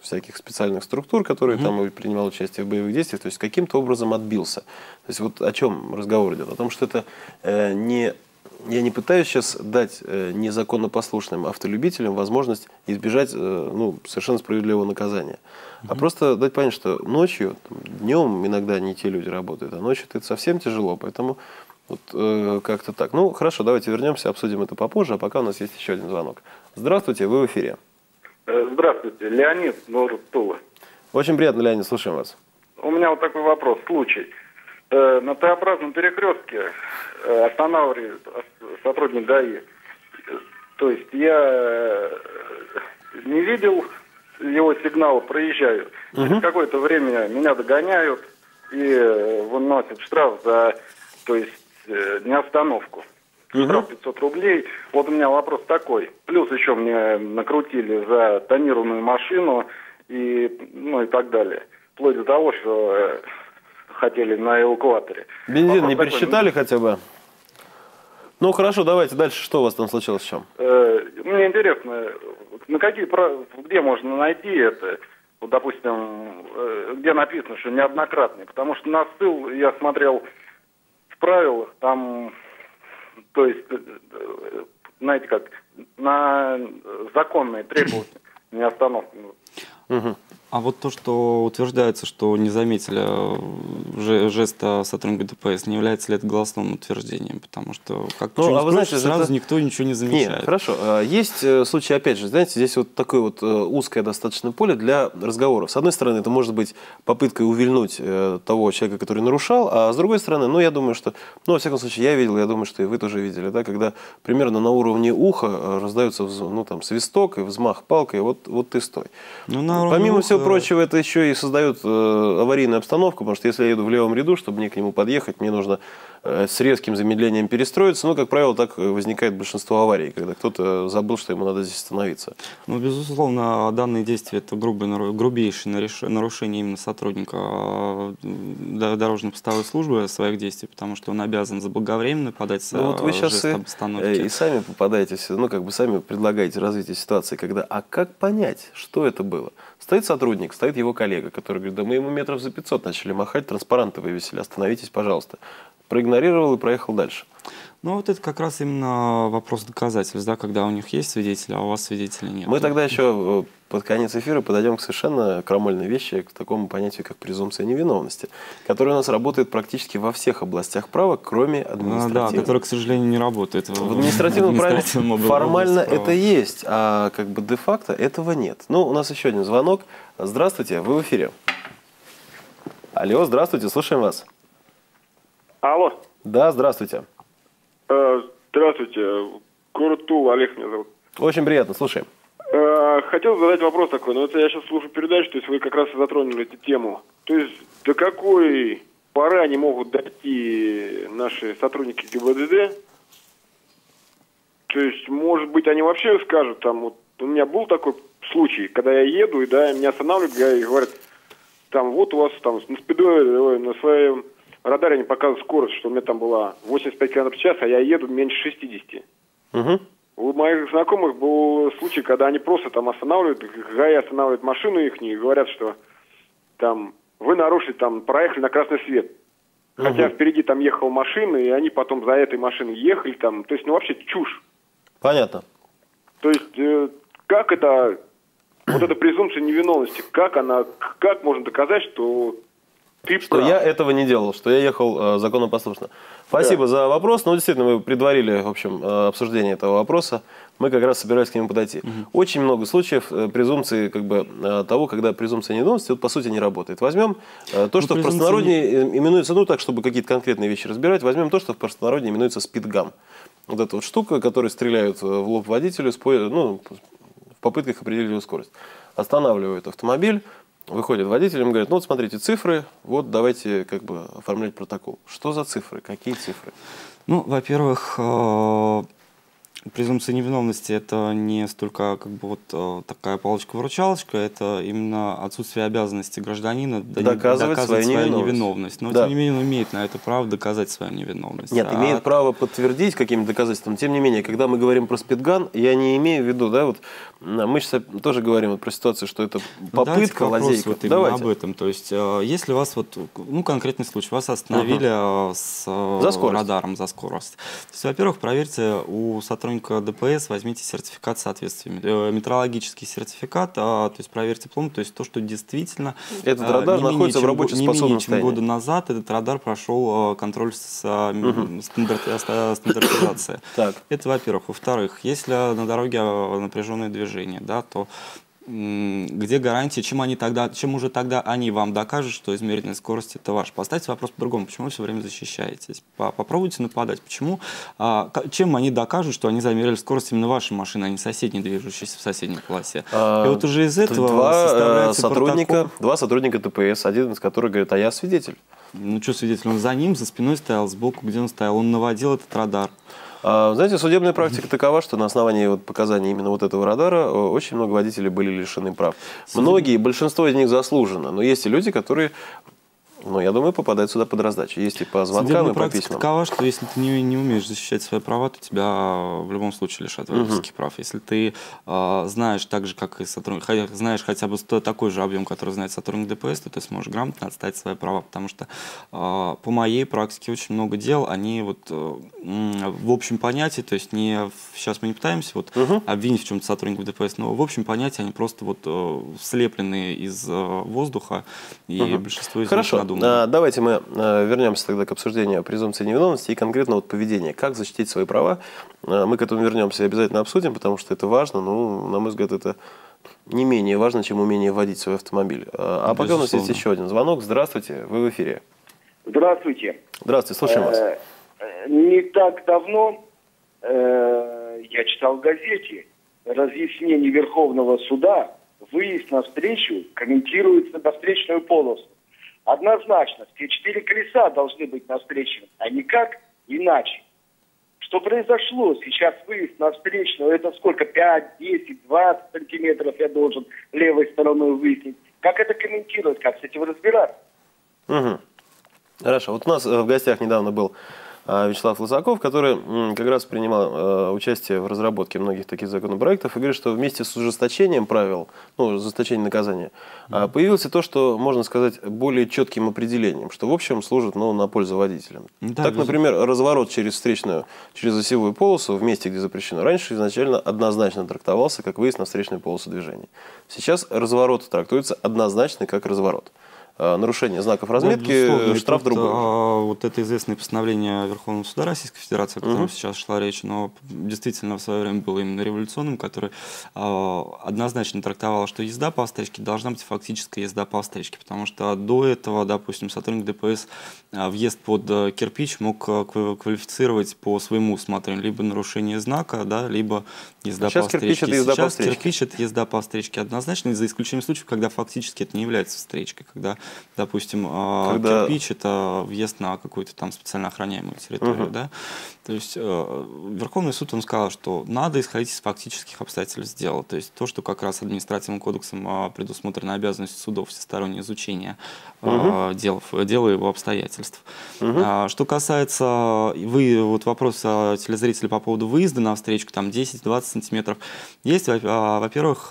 всяких специальных структур, который mm-hmm. там и принимал участие в боевых действиях, то есть каким-то образом отбился. То есть вот о чем разговор идет? О том, что это э, не... Я не пытаюсь сейчас дать э, незаконнопослушным автолюбителям возможность избежать э, ну, совершенно справедливого наказания, mm-hmm. а просто дать понять, что ночью, там, днем иногда не те люди работают, а ночью это совсем тяжело, поэтому... Вот, э, как-то так. Ну, хорошо, давайте вернемся, обсудим это попозже, а пока у нас есть еще один звонок. Здравствуйте, вы в эфире. Здравствуйте, Леонид Норостула. Очень приятно, Леонид, слушаем вас. У меня вот такой вопрос, случай. Э, на Т-образном перекрестке э, останавливает сотрудник ДАИ. То есть я э, не видел его сигнала, проезжаю. Угу. Какое-то время меня догоняют и выносят штраф за... То есть э, не остановку. Угу. Штраф пятьсот рублей. Вот у меня вопрос такой. Плюс еще мне накрутили за тонированную машину и, ну, и так далее. Вплоть до того, что э, хотели на эвакуаторе. Бензин вопрос не такой, пересчитали ну... хотя бы? Ну хорошо, давайте дальше. Что у вас там случилось? В чем? Э, мне интересно, на какие, где можно найти это? Вот, допустим, э, где написано, что неоднократный. Потому что на ссыл я смотрел... правилах, там, то есть, знаете как, на законные требования не остановлены. Угу. А вот то, что утверждается, что не заметили жеста сотрудника ДПС, не является ли это голосным утверждением? Потому что, как ну, а вы знаете, сразу это... никто ничего не замечает. Нет, хорошо. Есть случаи, опять же, знаете, здесь вот такое вот узкое достаточно поле для разговоров. С одной стороны, это может быть попыткой увильнуть того человека, который нарушал, а с другой стороны, ну, я думаю, что, ну, во всяком случае, я видел, я думаю, что и вы тоже видели, да, когда примерно на уровне уха раздается, ну, там, свисток и взмах палкой, вот, вот ты стой. Ну, на Помимо уха... всего прочего, это еще и создает э, аварийную обстановку, потому что если я еду в левом ряду, чтобы мне к нему подъехать, мне нужно э, с резким замедлением перестроиться. Ну, как правило, так возникает большинство аварий, когда кто-то забыл, что ему надо здесь остановиться. Ну, безусловно, данные действия – это грубое, грубейшее нарушение именно сотрудника дорожно-постовой службы своих действий, потому что он обязан заблаговременно подать ну, вот вы сейчас жест об остановке. И сами попадаетесь, ну, как бы сами предлагаете развитие ситуации, когда, а как понять, что это было? Стоит сотрудник, стоит его коллега, который говорит, да мы ему метров за пятьсот начали махать, транспаранты вывесили, остановитесь, пожалуйста. Проигнорировал и проехал дальше. Ну, вот это как раз именно вопрос доказательств, да, когда у них есть свидетели, а у вас свидетелей нет. Мы тогда еще под конец эфира подойдем к совершенно крамольной вещи, к такому понятию, как презумпция невиновности, которая у нас работает практически во всех областях права, кроме административного. Да, которая, к сожалению, не работает. В административном праве формально это есть, а как бы де-факто этого нет. Ну, у нас еще один звонок. Здравствуйте, вы в эфире. Алло, здравствуйте, слушаем вас. Алло. Да, здравствуйте. Здравствуйте. Город Тула, Олег меня зовут. Очень приятно, слушаем. Хотел задать вопрос такой, но это я сейчас слушаю передачу, то есть вы как раз и затронули эту тему. То есть до какой поры они могут дойти, наши сотрудники ГИБДД? То есть, может быть, они вообще скажут, там, вот у меня был такой случай, когда я еду, и да, меня останавливают и говорят, там, вот у вас там на спидо, на своем... радаре не показывает скорость, что у меня там была восемьдесят пять километров в час, а я еду меньше шестидесяти. Угу. У моих знакомых был случай, когда они просто там останавливают, ГАИ останавливают машину их и говорят, что там вы нарушили, там проехали на красный свет. Угу. Хотя впереди там ехала машина, и они потом за этой машиной ехали там. То есть, ну вообще чушь. Понятно. То есть, э, как это, вот эта презумпция невиновности, как она, как можно доказать, что... Ты что прав. Я этого не делал, что я ехал э, законопослушно. Спасибо да. за вопрос. Ну, действительно, мы предварили, в общем, э, обсуждение этого вопроса. Мы как раз собирались к нему подойти. Угу. Очень много случаев э, презумпции, как бы, э, того, когда презумпция невиновности, вот, по сути, не работает. Возьмем э, то, ну, что презумпция... в простонародье именуется, ну, так, чтобы какие-то конкретные вещи разбирать, возьмем то, что в простонародье именуется спидгам. Вот эта вот штука, которой стреляют в лоб водителю, спо... ну, в попытках определить его скорость. Останавливают автомобиль. Выходит водитель, ему говорит, ну вот смотрите цифры, вот давайте как бы оформлять протокол. Что за цифры? Какие цифры? Ну, во-первых, Презумпция невиновности — это не столько как бы вот такая палочка-выручалочка, это именно отсутствие обязанности гражданина доказывать, доказывать свою невиновность. невиновность. Но, да. тем не менее, он имеет на это право доказать свою невиновность. Нет, а... имеет право подтвердить каким-то доказательством. Тем не менее, когда мы говорим про спидган, я не имею в виду, да, вот мы сейчас тоже говорим вот про ситуацию, что это попытка, лазейка. Вот Давайте об этом. То есть, если вас вот, ну, конкретный случай, вас остановили ага. с за радаром за скорость. Во-первых, проверьте у сотрудников ДПС, возьмите сертификат соответствия, метрологический сертификат, а, то есть проверьте пломб, то есть то, что действительно этот радар не находится менее, в рабочем не менее чем года назад этот радар прошел контроль с угу. стандарт, стандартизацией. Так. Это, во-первых. Во-вторых, если на дороге напряженное движение, да, то где гарантия, чем, они тогда, чем уже тогда они вам докажут, что измеренная скорость — это ваш. Поставьте вопрос по-другому, почему вы все время защищаетесь? Попробуйте нападать, почему, а, чем они докажут, что они замерили скорость именно вашей машины, а не соседней, движущейся в соседней полосе. А, и вот уже из этого два сотрудника, протокол... два сотрудника ДПС, один из которых говорит: а я свидетель. Ну что свидетель, он за ним, за спиной стоял, сбоку, где он стоял, он наводил этот радар. Знаете, судебная практика такова, что на основании вот показаний именно вот этого радара очень много водителей были лишены прав. Многие, большинство из них заслуженно, но есть и люди, которые, ну, я думаю, попадают сюда под раздачу. Есть и по звонкам, судебная и по практика письмам. Такова, что если ты не, не умеешь защищать свои права, то тебя в любом случае лишат водительских угу. прав. Если ты э, знаешь так же, как и сотрудник, знаешь хотя бы такой же объем, который знает сотрудник ДПС, то ты сможешь грамотно отстаивать свои права, потому что э, по моей практике очень много дел, они вот э, в общем понятии, то есть не, сейчас мы не пытаемся вот, угу. обвинить в чем-то сотрудников ДПС, но в общем понятии они просто вот э, слеплены из э, воздуха, и угу. большинство из Хорошо. них надумано. Давайте мы вернемся тогда к обсуждению презумпции невиновности и конкретно вот поведения. Как защитить свои права? Мы к этому вернемся и обязательно обсудим, потому что это важно. Ну, на мой взгляд, это не менее важно, чем умение водить свой автомобиль. А Безусловно. пока у нас есть еще один звонок. Здравствуйте, вы в эфире. Здравствуйте. Здравствуйте, слушаем вас. Не так давно я читал в газете разъяснение Верховного суда. Выезд на встречу комментируется на встречную полосу. Однозначно, все четыре колеса должны быть на встречном, а никак иначе. Что произошло? Сейчас выезд на встречную, это сколько, пять, десять, двадцать сантиметров я должен левой стороной выяснить. Как это комментировать, как с этим разбираться? Угу. Хорошо. Вот у нас в гостях недавно был Вячеслав Лысаков, который как раз принимал участие в разработке многих таких законопроектов и говорит, что вместе с ужесточением правил, ну, ужесточением наказания, mm-hmm. появилось то, что, можно сказать, более четким определением, что, в общем, служит, ну, на пользу водителям. Mm-hmm. Так, например, разворот через встречную, через осевую полосу в месте, где запрещено, раньше изначально однозначно трактовался как выезд на встречную полосу движения. Сейчас разворот трактуется однозначно как разворот. Нарушение знаков разметки, ну, штраф другой. А, вот это известное постановление Верховного суда Российской Федерации, о котором mm-hmm. сейчас шла речь, но действительно в свое время было именно революционным, которое а, однозначно трактовало, что езда по встречке должна быть фактическая езда по встречке, потому что до этого, допустим, сотрудник ДПС въезд под кирпич мог квалифицировать по своему усмотрению либо нарушение знака, да, либо езда сейчас по встречке. Кирпич — это езда сейчас по кирпич — это езда по встречке однозначно, за исключением случаев, когда фактически это не является встречкой, когда допустим, когда... кирпич – это въезд на какую-то там специально охраняемую территорию. Угу. Да? То есть Верховный суд, он сказал, что надо исходить из фактических обстоятельств дела. То есть то, что как раз административным кодексом предусмотрена обязанность судов всестороннее изучение угу. дел, дела и его обстоятельств. Угу. Что касается вы, вот вопрос телезрителей по поводу выезда на встречку, там десять-двадцать сантиметров, есть, во-первых,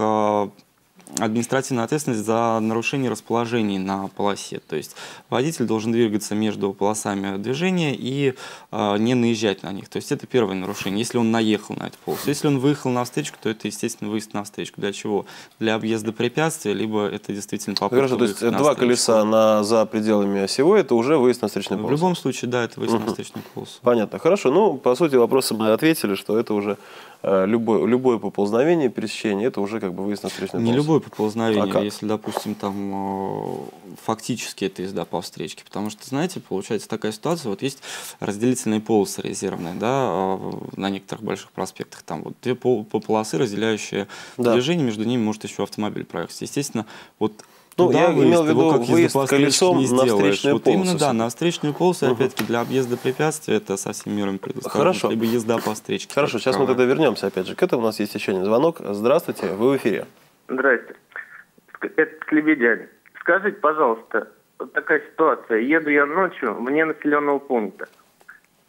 административная ответственность за нарушение расположений на полосе. То есть водитель должен двигаться между полосами движения и э, не наезжать на них. То есть это первое нарушение, если он наехал на эту полосу. Если он выехал на встречку, то это, естественно, выезд на встречку. Для чего? Для объезда препятствия, либо это действительно попытка. Хорошо, то есть на два встречку. колеса на, за пределами осевой, это уже выезд на встречную полосу. В любом случае, да, это выезд угу. на встречную полосу. Понятно. Хорошо. Ну, по сути, вопросом мы ответили, что это уже э, любое, любое поползновение, пересечение, это уже как бы выезд на встречную полосу. Не любое поползновение, а если, допустим, там фактически это езда по встречке. Потому что, знаете, получается такая ситуация, вот есть разделительные полосы резервные, да, на некоторых больших проспектах. Там вот две полосы, разделяющие да. движение, между ними может еще автомобиль проехать. Естественно, вот Ну, я выезд, имел в виду выезд, выезд по колесом не на встречную вот полосу. Именно, да, на встречную полосу, угу. опять-таки, для объезда препятствий это со всем миром предоставлено. Хорошо. Либо езда по встречке. Хорошо, сейчас мы тогда вернемся, опять же, к этому. У нас есть еще один звонок. Здравствуйте, вы в эфире. Здравствуйте. Это Клебедяне. Скажите, пожалуйста, вот такая ситуация. Еду я ночью вне населенного пункта.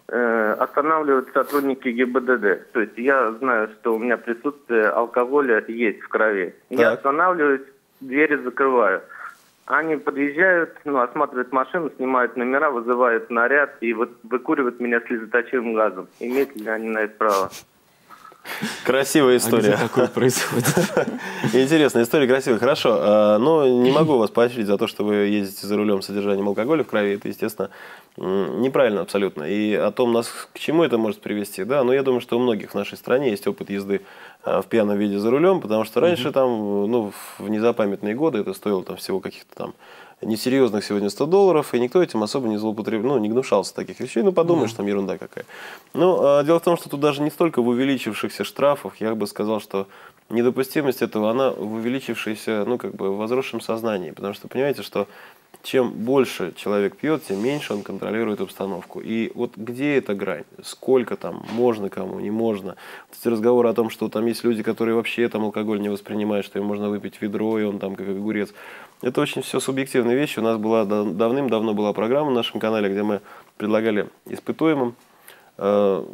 Э, останавливают сотрудники ГИБДД. То есть я знаю, что у меня присутствие алкоголя есть в крови. Так. Я останавливаюсь, двери закрываю. Они подъезжают, ну, осматривают машину, снимают номера, вызывают наряд и вот выкуривают меня слезоточивым газом. Имеют ли они на это право? Красивая история. А где такое происходит? Интересная история, красивая. Хорошо. Но не могу вас поощрить за то, что вы ездите за рулем с содержанием алкоголя в крови. Это, естественно, неправильно абсолютно. И о том, нас к чему это может привести, да, но я думаю, что у многих в нашей стране есть опыт езды в пьяном виде за рулем, потому что раньше угу. там, ну, в незапамятные годы это стоило там всего каких-то там несерьезных сегодня сто долларов, и никто этим особо не злоупотреблял, ну, не гнушался таких вещей, ну, подумаешь, mm-hmm. там ерунда какая. Но а, дело в том, что тут даже не столько в увеличившихся штрафах, я бы сказал, что недопустимость этого, она в увеличившейся, ну, как бы, в возросшем сознании, потому что, понимаете, что чем больше человек пьет, тем меньше он контролирует обстановку. И вот где эта грань? Сколько там? Можно кому? Не можно? Вот эти разговоры о том, что там есть люди, которые вообще там алкоголь не воспринимают, что им можно выпить ведро, и он там как огурец. Это очень все субъективные вещи. У нас была давным-давно была программа на нашем канале, где мы предлагали испытуемым э,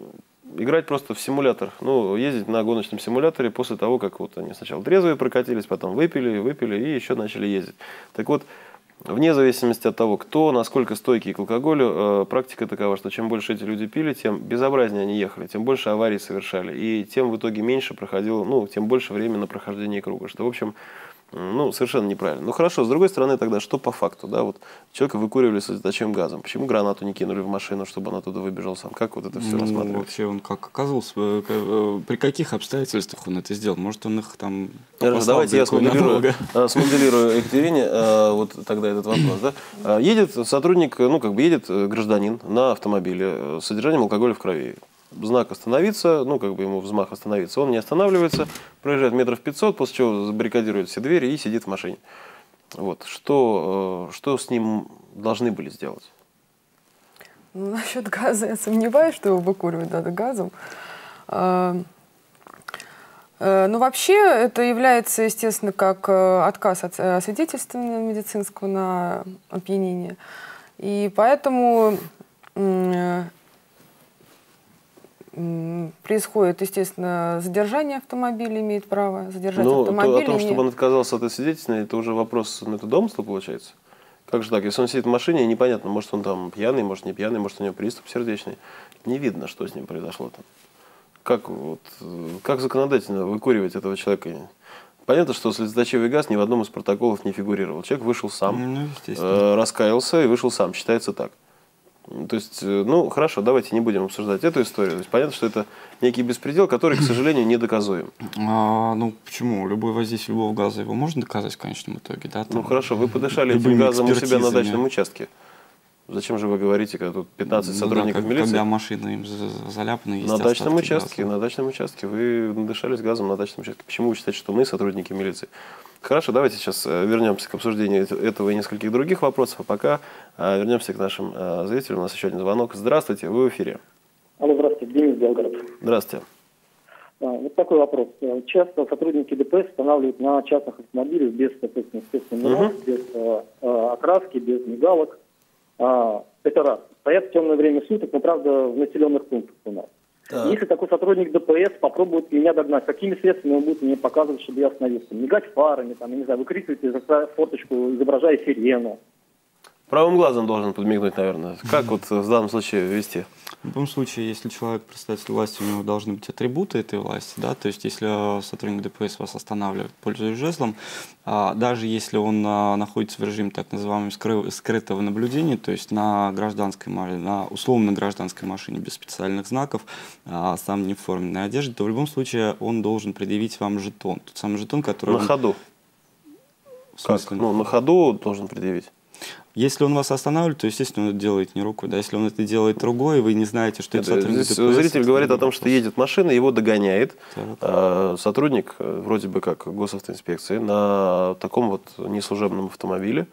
играть просто в симулятор. Ну, ездить на гоночном симуляторе после того, как вот они сначала трезвые прокатились, потом выпили, выпили и еще начали ездить. Так вот, вне зависимости от того, кто, насколько стойкий к алкоголю, э, практика такова, что чем больше эти люди пили, тем безобразнее они ехали, тем больше аварий совершали, и тем в итоге меньше проходило, ну, тем больше времени на прохождение круга, что, в общем, ну, совершенно неправильно. Ну, хорошо, с другой стороны, тогда что по факту, да, вот человека выкуривали слезоточивым газом, почему гранату не кинули в машину, чтобы он оттуда выбежал сам, как вот это все ну, рассматривать? Вообще он как оказался, при каких обстоятельствах он это сделал, может, он их там послал. Давайте я смоделирую, смоделирую Екатерине вот тогда этот вопрос, да, едет сотрудник, ну, как бы едет гражданин на автомобиле с содержанием алкоголя в крови. Знак остановиться, ну, как бы ему взмах остановиться, он не останавливается, проезжает метров пятьсот, после чего забаррикадирует все двери и сидит в машине. Вот. Что, что с ним должны были сделать? Ну, насчет газа я сомневаюсь, что его выкуривать надо газом. Ну, вообще, это является, естественно, как отказ от свидетельства медицинского на опьянение. И поэтому происходит, естественно, задержание автомобиля, имеет право задержать Но автомобиль. Но то, о том, не... чтобы он отказался от свидетельства, это уже вопрос, ну, это домысло получается? Как же так? Если он сидит в машине, непонятно, может, он там пьяный, может, не пьяный, может, у него приступ сердечный. Не видно, что с ним произошло там. Как, вот, как законодательно выкуривать этого человека? Понятно, что слезоточивый газ ни в одном из протоколов не фигурировал. Человек вышел сам, ну, э, раскаялся и вышел сам. Считается так. То есть, ну, хорошо, давайте не будем обсуждать эту историю. То есть, понятно, что это некий беспредел, который, к сожалению, недоказуем. А, ну, почему? Любой воздействие любого газа, его можно доказать в конечном итоге, да? Там, ну, хорошо, вы подышали этим газом у себя на дачном участке. Зачем же вы говорите, когда тут пятнадцать ну, сотрудников да, как, милиции? Когда машины им заляпаны. На дачном участке, газа. на дачном участке. Вы надышались газом на дачном участке. Почему вы считаете, что мы сотрудники милиции? Хорошо, давайте сейчас вернемся к обсуждению этого и нескольких других вопросов, а пока вернемся к нашим зрителям. У нас еще один звонок. Здравствуйте, вы в эфире. Алло, здравствуйте, Денис, Белгород. Здравствуйте. Вот такой вопрос. Часто сотрудники ДПС останавливают на частных автомобилях без, соответственно, номеров, угу. без э, окраски, без мигалок. А, это раз. Стоят в темное время суток, но, правда, в населенных пунктах у нас. Так. Если такой сотрудник ДПС попробует меня догнать, какими средствами он будет мне показывать, чтобы я остановился? Мигать фарами, там, я не знаю, выкрикивать форточку, изображая сирену. Правым глазом должен подмигнуть, наверное. Как вот в данном случае вести? В любом случае, если человек представитель власти, у него должны быть атрибуты этой власти, да, то есть если сотрудник ДПС вас останавливает, пользуясь жезлом, даже если он находится в режиме так называемого скрытого наблюдения, то есть на гражданской, на условно гражданской машине без специальных знаков, сам не в форменной одежде, то в любом случае он должен предъявить вам жетон. Тот самый жетон, который... На он... ходу? В смысле? Как? Ну, на ходу должен предъявить? Если он вас останавливает, то, естественно, он это делает не рукой. Да? Если он это делает рукой, вы не знаете, что это, это сотрудник ДПС. Зритель говорит о том, что едет машина, его догоняет а, сотрудник, вроде бы как госавтоинспекции, на таком вот неслужебном автомобиле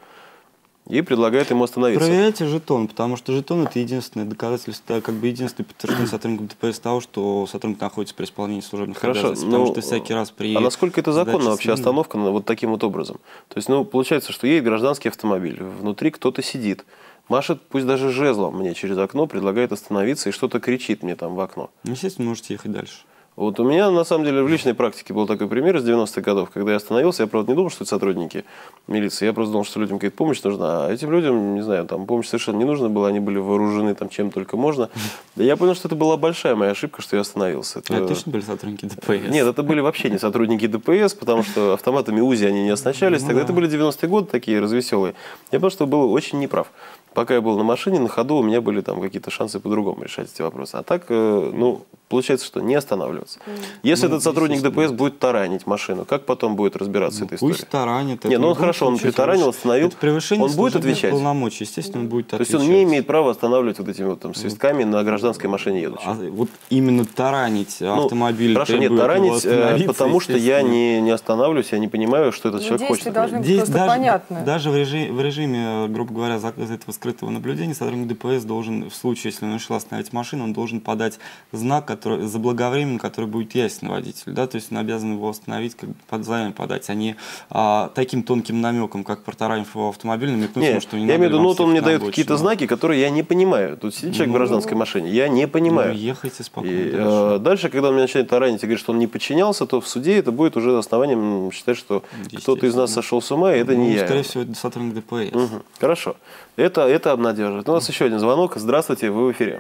и предлагает ему остановиться. Проверяйте жетон, потому что жетон – это единственное доказательство, как бы единственное подтверждение сотрудникам ДПС того, что сотрудник находится при исполнении служебных Хорошо, обязанностей, потому что всякий раз при… А насколько это законно вообще остановка вот таким вот образом? То есть, ну, получается, что едет гражданский автомобиль, внутри кто-то сидит, машет, пусть даже жезлом мне через окно, предлагает остановиться и что-то кричит мне там в окно. Естественно, можете ехать дальше. Вот у меня, на самом деле, в личной практике был такой пример из девяностых годов, когда я остановился, я, правда, не думал, что это сотрудники милиции, я просто думал, что людям какая-то помощь нужна, а этим людям, не знаю, там помощь совершенно не нужна была, они были вооружены там чем только можно. Я понял, что это была большая моя ошибка, что я остановился. Это... А точно были сотрудники ДПС? Нет, это были вообще не сотрудники ДПС, потому что автоматами УЗИ они не оснащались, тогда это были девяностые годы такие развеселые. Я понял, что был очень неправ. Пока я был на машине, на ходу у меня были там какие-то шансы по-другому решать эти вопросы. А так, ну, получается, что не останавливаться. Если ну, этот сотрудник ДПС будет таранить машину, как потом будет разбираться ну, эта история? Пусть таранит. Не, ну он хорошо, он притаранил, остановил, он будет отвечать. Полномочий, естественно, он будет отвечать. То есть он не имеет права останавливать вот этими вот там свистками вот. На гражданской машине едущей. А вот именно таранить автомобиль. Ну, хорошо, нет, таранить, потому что я не, не останавливаюсь, я не понимаю, что этот человек хочет. Здесь даже, даже в, режиме, в режиме, грубо говоря, этого восприятия, скрытого наблюдения, сотрудник ДПС должен, в случае, если он решил остановить машину, он должен подать знак, который заблаговременно, который будет ясен водителю, да, то есть он обязан его остановить, как бы под займом подать, а не а, таким тонким намеком, как протаранив его автомобиль, намекнуть ему, что не надо. Я имею в виду, ну вот он мне дает какие-то знаки, которые я не понимаю. Тут сидит человек ну, в гражданской машине, я не понимаю. Ну, ехайте спокойно. И, дальше. Э, дальше, когда он меня начинает таранить и говорит, что он не подчинялся, то в суде это будет уже основанием считать, что кто-то из нас сошел с ума, и это ну, не ну, я. Скорее всего, это сотрудник ДПС. Угу. Хорошо. Это, это обнадеживает. У нас еще один звонок. Здравствуйте, вы в эфире.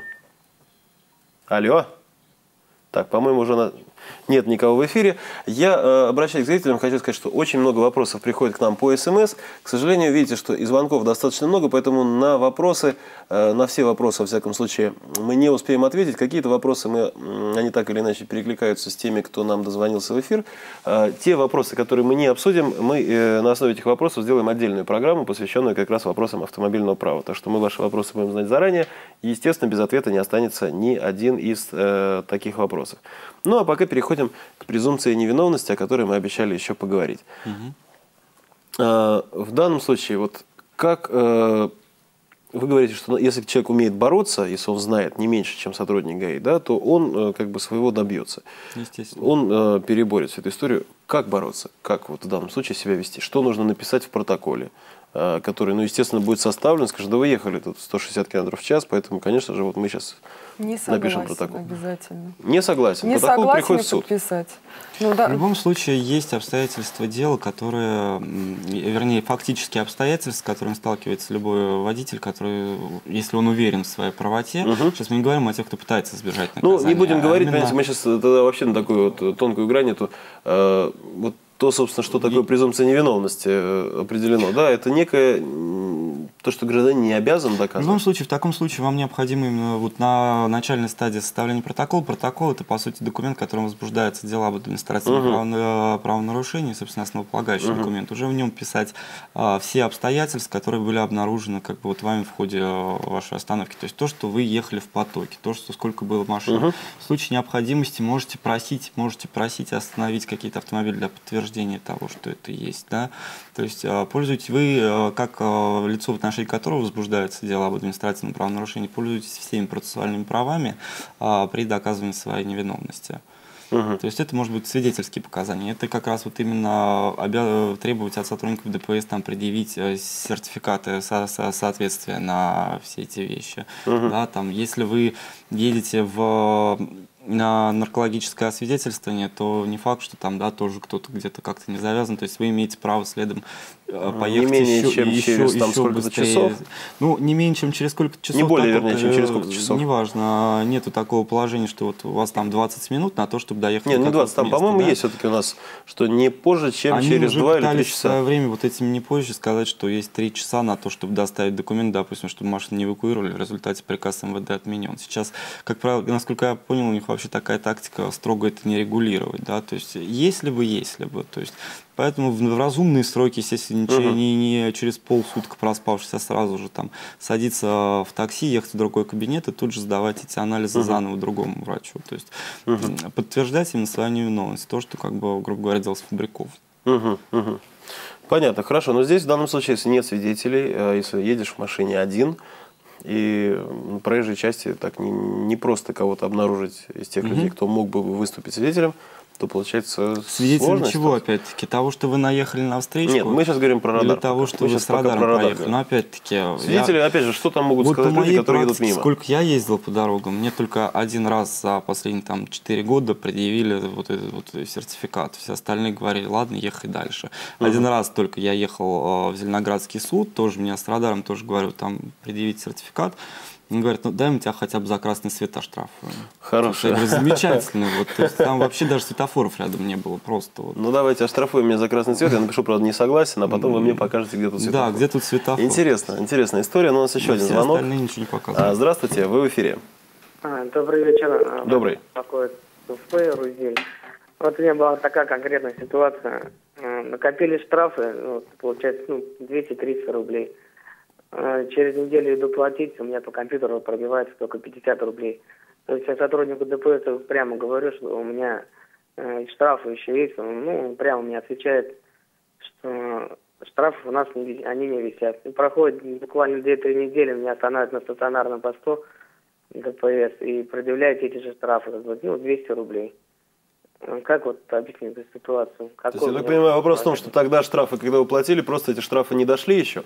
Алло. Так, по-моему, уже на... нет никого в эфире. Я э, обращаюсь к зрителям, хочу сказать, что очень много вопросов приходит к нам по СМС. К сожалению, видите, что и звонков достаточно много, поэтому на вопросы, э, на все вопросы, во всяком случае, мы не успеем ответить. Какие-то вопросы, мы, они так или иначе перекликаются с теми, кто нам дозвонился в эфир. Э, те вопросы, которые мы не обсудим, мы э, на основе этих вопросов сделаем отдельную программу, посвященную как раз вопросам автомобильного права. Так что мы ваши вопросы будем знать заранее. И, естественно, без ответа не останется ни один из э, таких вопросов. Ну, а пока переходим Переходим к презумпции невиновности, о которой мы обещали еще поговорить. Угу. В данном случае, вот как вы говорите, что если человек умеет бороться, если он знает не меньше, чем сотрудник ГАИ, да, то он как бы своего добьется. Естественно. Он переборет всю эту историю. Как бороться? Как вот в данном случае себя вести? Что нужно написать в протоколе, который, ну, естественно, будет составлен, скажет, да вы ехали тут сто шестьдесят километров в час, поэтому, конечно же, вот мы сейчас не напишем протокол. Обязательно. Не согласен. Не протокол согласен приходит в суд. Подписать. Ну, да. В любом случае есть обстоятельства дела, которые, вернее, фактические обстоятельства, с которыми сталкивается любой водитель, который, если он уверен в своей правоте, угу. сейчас мы не говорим о тех, кто пытается избежать наказания. Ну, не будем говорить, а именно... понимаете, мы сейчас тогда вообще на такую вот тонкую грань эту, э, вот, то, собственно, что такое презумпция невиновности определено. Да, это некое то, что гражданин не обязан доказывать. В любом случае, в таком случае вам необходимо именно вот на начальной стадии составления протокола. Протокол – это, по сути, документ, которым возбуждается дело об административном угу. правонарушении, собственно, основополагающий угу. документ. Уже в нем писать а, все обстоятельства, которые были обнаружены как бы вот вами в ходе вашей остановки. То есть то, что вы ехали в потоке, то, что сколько было машин. Угу. В случае необходимости можете просить, можете просить остановить какие-то автомобили для подтверждения того, что это есть, да, то есть пользуйтесь вы, как лицо, в отношении которого возбуждаются дела об административном правонарушении, пользуйтесь всеми процессуальными правами при доказывании своей невиновности. Угу. То есть это может быть свидетельские показания. Это как раз вот именно обяз... требовать от сотрудников ДПС там, предъявить сертификаты со со соответствия на все эти вещи. Угу. Да, там, если вы едете в... на наркологическое освидетельствование, то не факт, что там, да, тоже кто-то где-то как-то не завязан, то есть вы имеете право следом поехать не менее, еще, чем еще, через, еще там, сколько-то часов? Ну, не менее, чем через сколько-то часов. Не более, так, вернее, чем через сколько-то часов. Неважно, нету такого положения, что вот у вас там двадцать минут на то, чтобы доехать. Нет, не двадцать, там, по-моему, да? есть все-таки у нас, что не позже, чем Они через два или три часа. В свое время вот этим не позже сказать, что есть три часа на то, чтобы доставить документ, допустим, чтобы машину не эвакуировали, в результате приказ МВД отменен. Сейчас, как правило, насколько я понял, у них вообще такая тактика строго это не регулировать, да, то есть если бы, если бы, то есть Поэтому в разумные сроки, естественно, uh-huh. не, не через полсутка проспавшись, а сразу же там садиться в такси, ехать в другой кабинет и тут же сдавать эти анализы uh-huh. заново другому врачу. То есть uh-huh. подтверждать именно свою невиновность, то, что, как бы, грубо говоря, делал Сфабриков. Uh-huh. Uh-huh. Понятно, хорошо. Но здесь в данном случае, если нет свидетелей, если едешь в машине один, и на проезжей части так не, не просто кого-то обнаружить из тех mm-hmm. людей, кто мог бы выступить свидетелем, то получается свидетель чего, опять-таки? Того, что вы наехали на встречу? Нет, мы сейчас говорим про радар. Или того, что мы вы с радаром про радар проехали. Но опять-таки... Свидетели, я... опять же, что там могут вот сказать люди, которые практике, идут мимо? Сколько я ездил по дорогам, мне только один раз за последние там, четыре года предъявили вот этот вот сертификат. Все остальные говорили, ладно, ехай дальше. Uh-huh. Один раз только я ехал в Зеленоградский суд, тоже меня с радаром, тоже говорю, там предъявить сертификат. Он говорит, ну дай мы тебя хотя бы за красный свет оштрафуем. Хороший. Я говорю, замечательно. Вот, то есть, там вообще даже светофоров рядом не было. Просто. Вот. Ну давайте оштрафуем меня за красный цвет. Я напишу, правда, не согласен, а потом вы мне покажете, где тут светофор. Да, где тут светофор. Интересно, интересная история. Но у нас еще один звонок. Остальные ничего не показывают. А, здравствуйте, вы в эфире. А, добрый вечер. Добрый. Такой Уфы, Рузель. Вот у меня была такая конкретная ситуация. Накопили штрафы, вот, получается, ну, двести тридцать рублей. Через неделю иду платить, у меня по компьютеру пробивается только пятьдесят рублей. То есть я сотруднику ДПС прямо говорю, что у меня э, штрафы еще есть. Он, ну, он прямо мне отвечает, что штрафы у нас не, они не висят. И проходит буквально две-три недели, меня останавливают на стационарном посту ДПС и предъявляют эти же штрафы, ну, двести рублей. Как вот объяснить эту ситуацию? Какой, то есть, я так понимаю, вопрос в том, что тогда штрафы, когда вы платили, просто эти штрафы не дошли еще?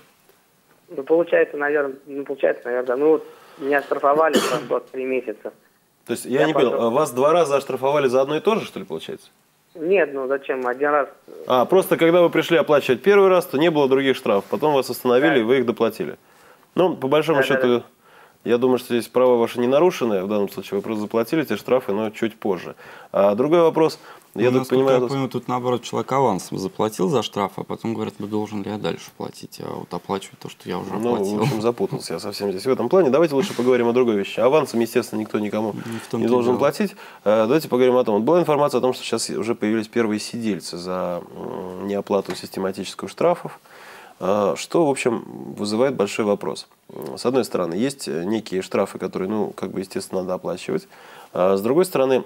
Ну, получается, наверное, ну, получается, наверное, ну, вот меня оштрафовали прошло три месяца. То есть, я, я не понял, потом... вас два раза оштрафовали за одно и то же, что ли, получается? Нет, ну, зачем, один раз. А, просто когда вы пришли оплачивать первый раз, то не было других штрафов, потом вас остановили, да. И вы их доплатили. Ну, по большому да, счету, да, да. я думаю, что здесь права ваши не нарушены, в данном случае вы просто заплатили эти штрафы, но чуть позже. А другой вопрос... Я, ну, так понимаю, я понимаю, тут наоборот человек авансом заплатил за штраф, а потом говорит, ну, должен ли я дальше платить, а вот оплачивать то, что я уже оплатил. Ну, в общем, запутался я совсем здесь в этом плане. Давайте лучше поговорим о другой вещи. Авансом, естественно, никто никому не должен платить. Давайте поговорим о том. Была информация о том, что сейчас уже появились первые сидельцы за неоплату систематическую штрафов, что, в общем, вызывает большой вопрос. С одной стороны, есть некие штрафы, которые, ну, как бы, естественно, надо оплачивать. А с другой стороны,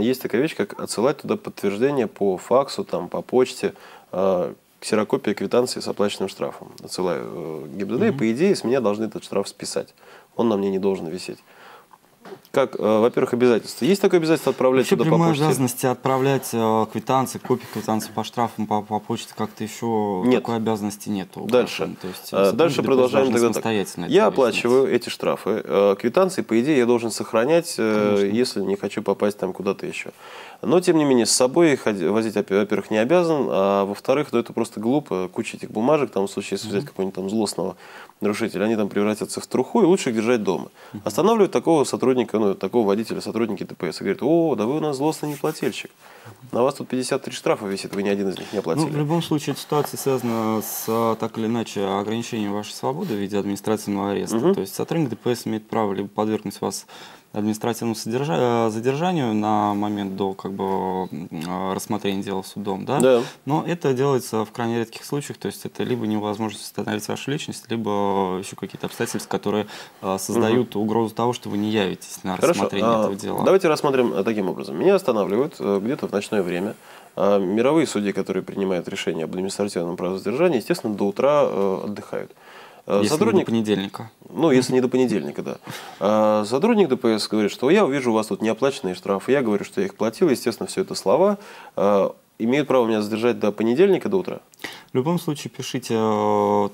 есть такая вещь, как отсылать туда подтверждение по факсу, там, по почте, ксерокопия квитанции с оплаченным штрафом. Отсылаю ГИБДД, mm-hmm. и, по идее, с меня должны этот штраф списать. Он на мне не должен висеть. Как, во-первых, обязательства. Есть такое обязательство отправлять вообще туда по почте? Вообще прямой обязанности отправлять квитанции, копии квитанции по штрафам, по, по почте как-то еще нет. Такой обязанности нету. Дальше. То есть, а, дальше продолжаем тогда так. Я оплачиваю эти штрафы. Квитанции, по идее, я должен сохранять, конечно. Если не хочу попасть там куда-то еще. Но, тем не менее, с собой их возить, во-первых, не обязан, а во-вторых, ну, это просто глупо. Куча этих бумажек, там, в случае, если взять mm-hmm. какого-нибудь там злостного нарушителя, они там превратятся в труху, и лучше их держать дома. Mm-hmm. Останавливают такого сотрудника, ну, такого водителя, сотрудники ДПС, и говорят, о, да вы у нас злостный неплательщик. На вас тут пятьдесят три штрафа висит, вы ни один из них не оплатили. Ну, в любом случае, эта ситуация связана с, так или иначе, ограничением вашей свободы в виде административного ареста. Mm-hmm. То есть сотрудник ДПС имеет право либо подвергнуть вас административному задержанию на момент до, как бы, рассмотрения дела судом, да? Да. Но это делается в крайне редких случаях, то есть это либо невозможность установить вашу личность, либо еще какие-то обстоятельства, которые создают угу. угрозу того, что вы не явитесь на Хорошо. рассмотрение а, этого дела. Давайте рассмотрим таким образом. Меня останавливают где-то в ночное время. Мировые судьи, которые принимают решение об административном правозадержании, естественно, до утра отдыхают. Если сотрудник, не до понедельника. Ну, если не до понедельника, да. Сотрудник ДПС говорит, что я увижу у вас тут неоплаченные штрафы. Я говорю, что я их платил. Естественно, все это слова. Имеют право меня задержать до понедельника, до утра? В любом случае, пишите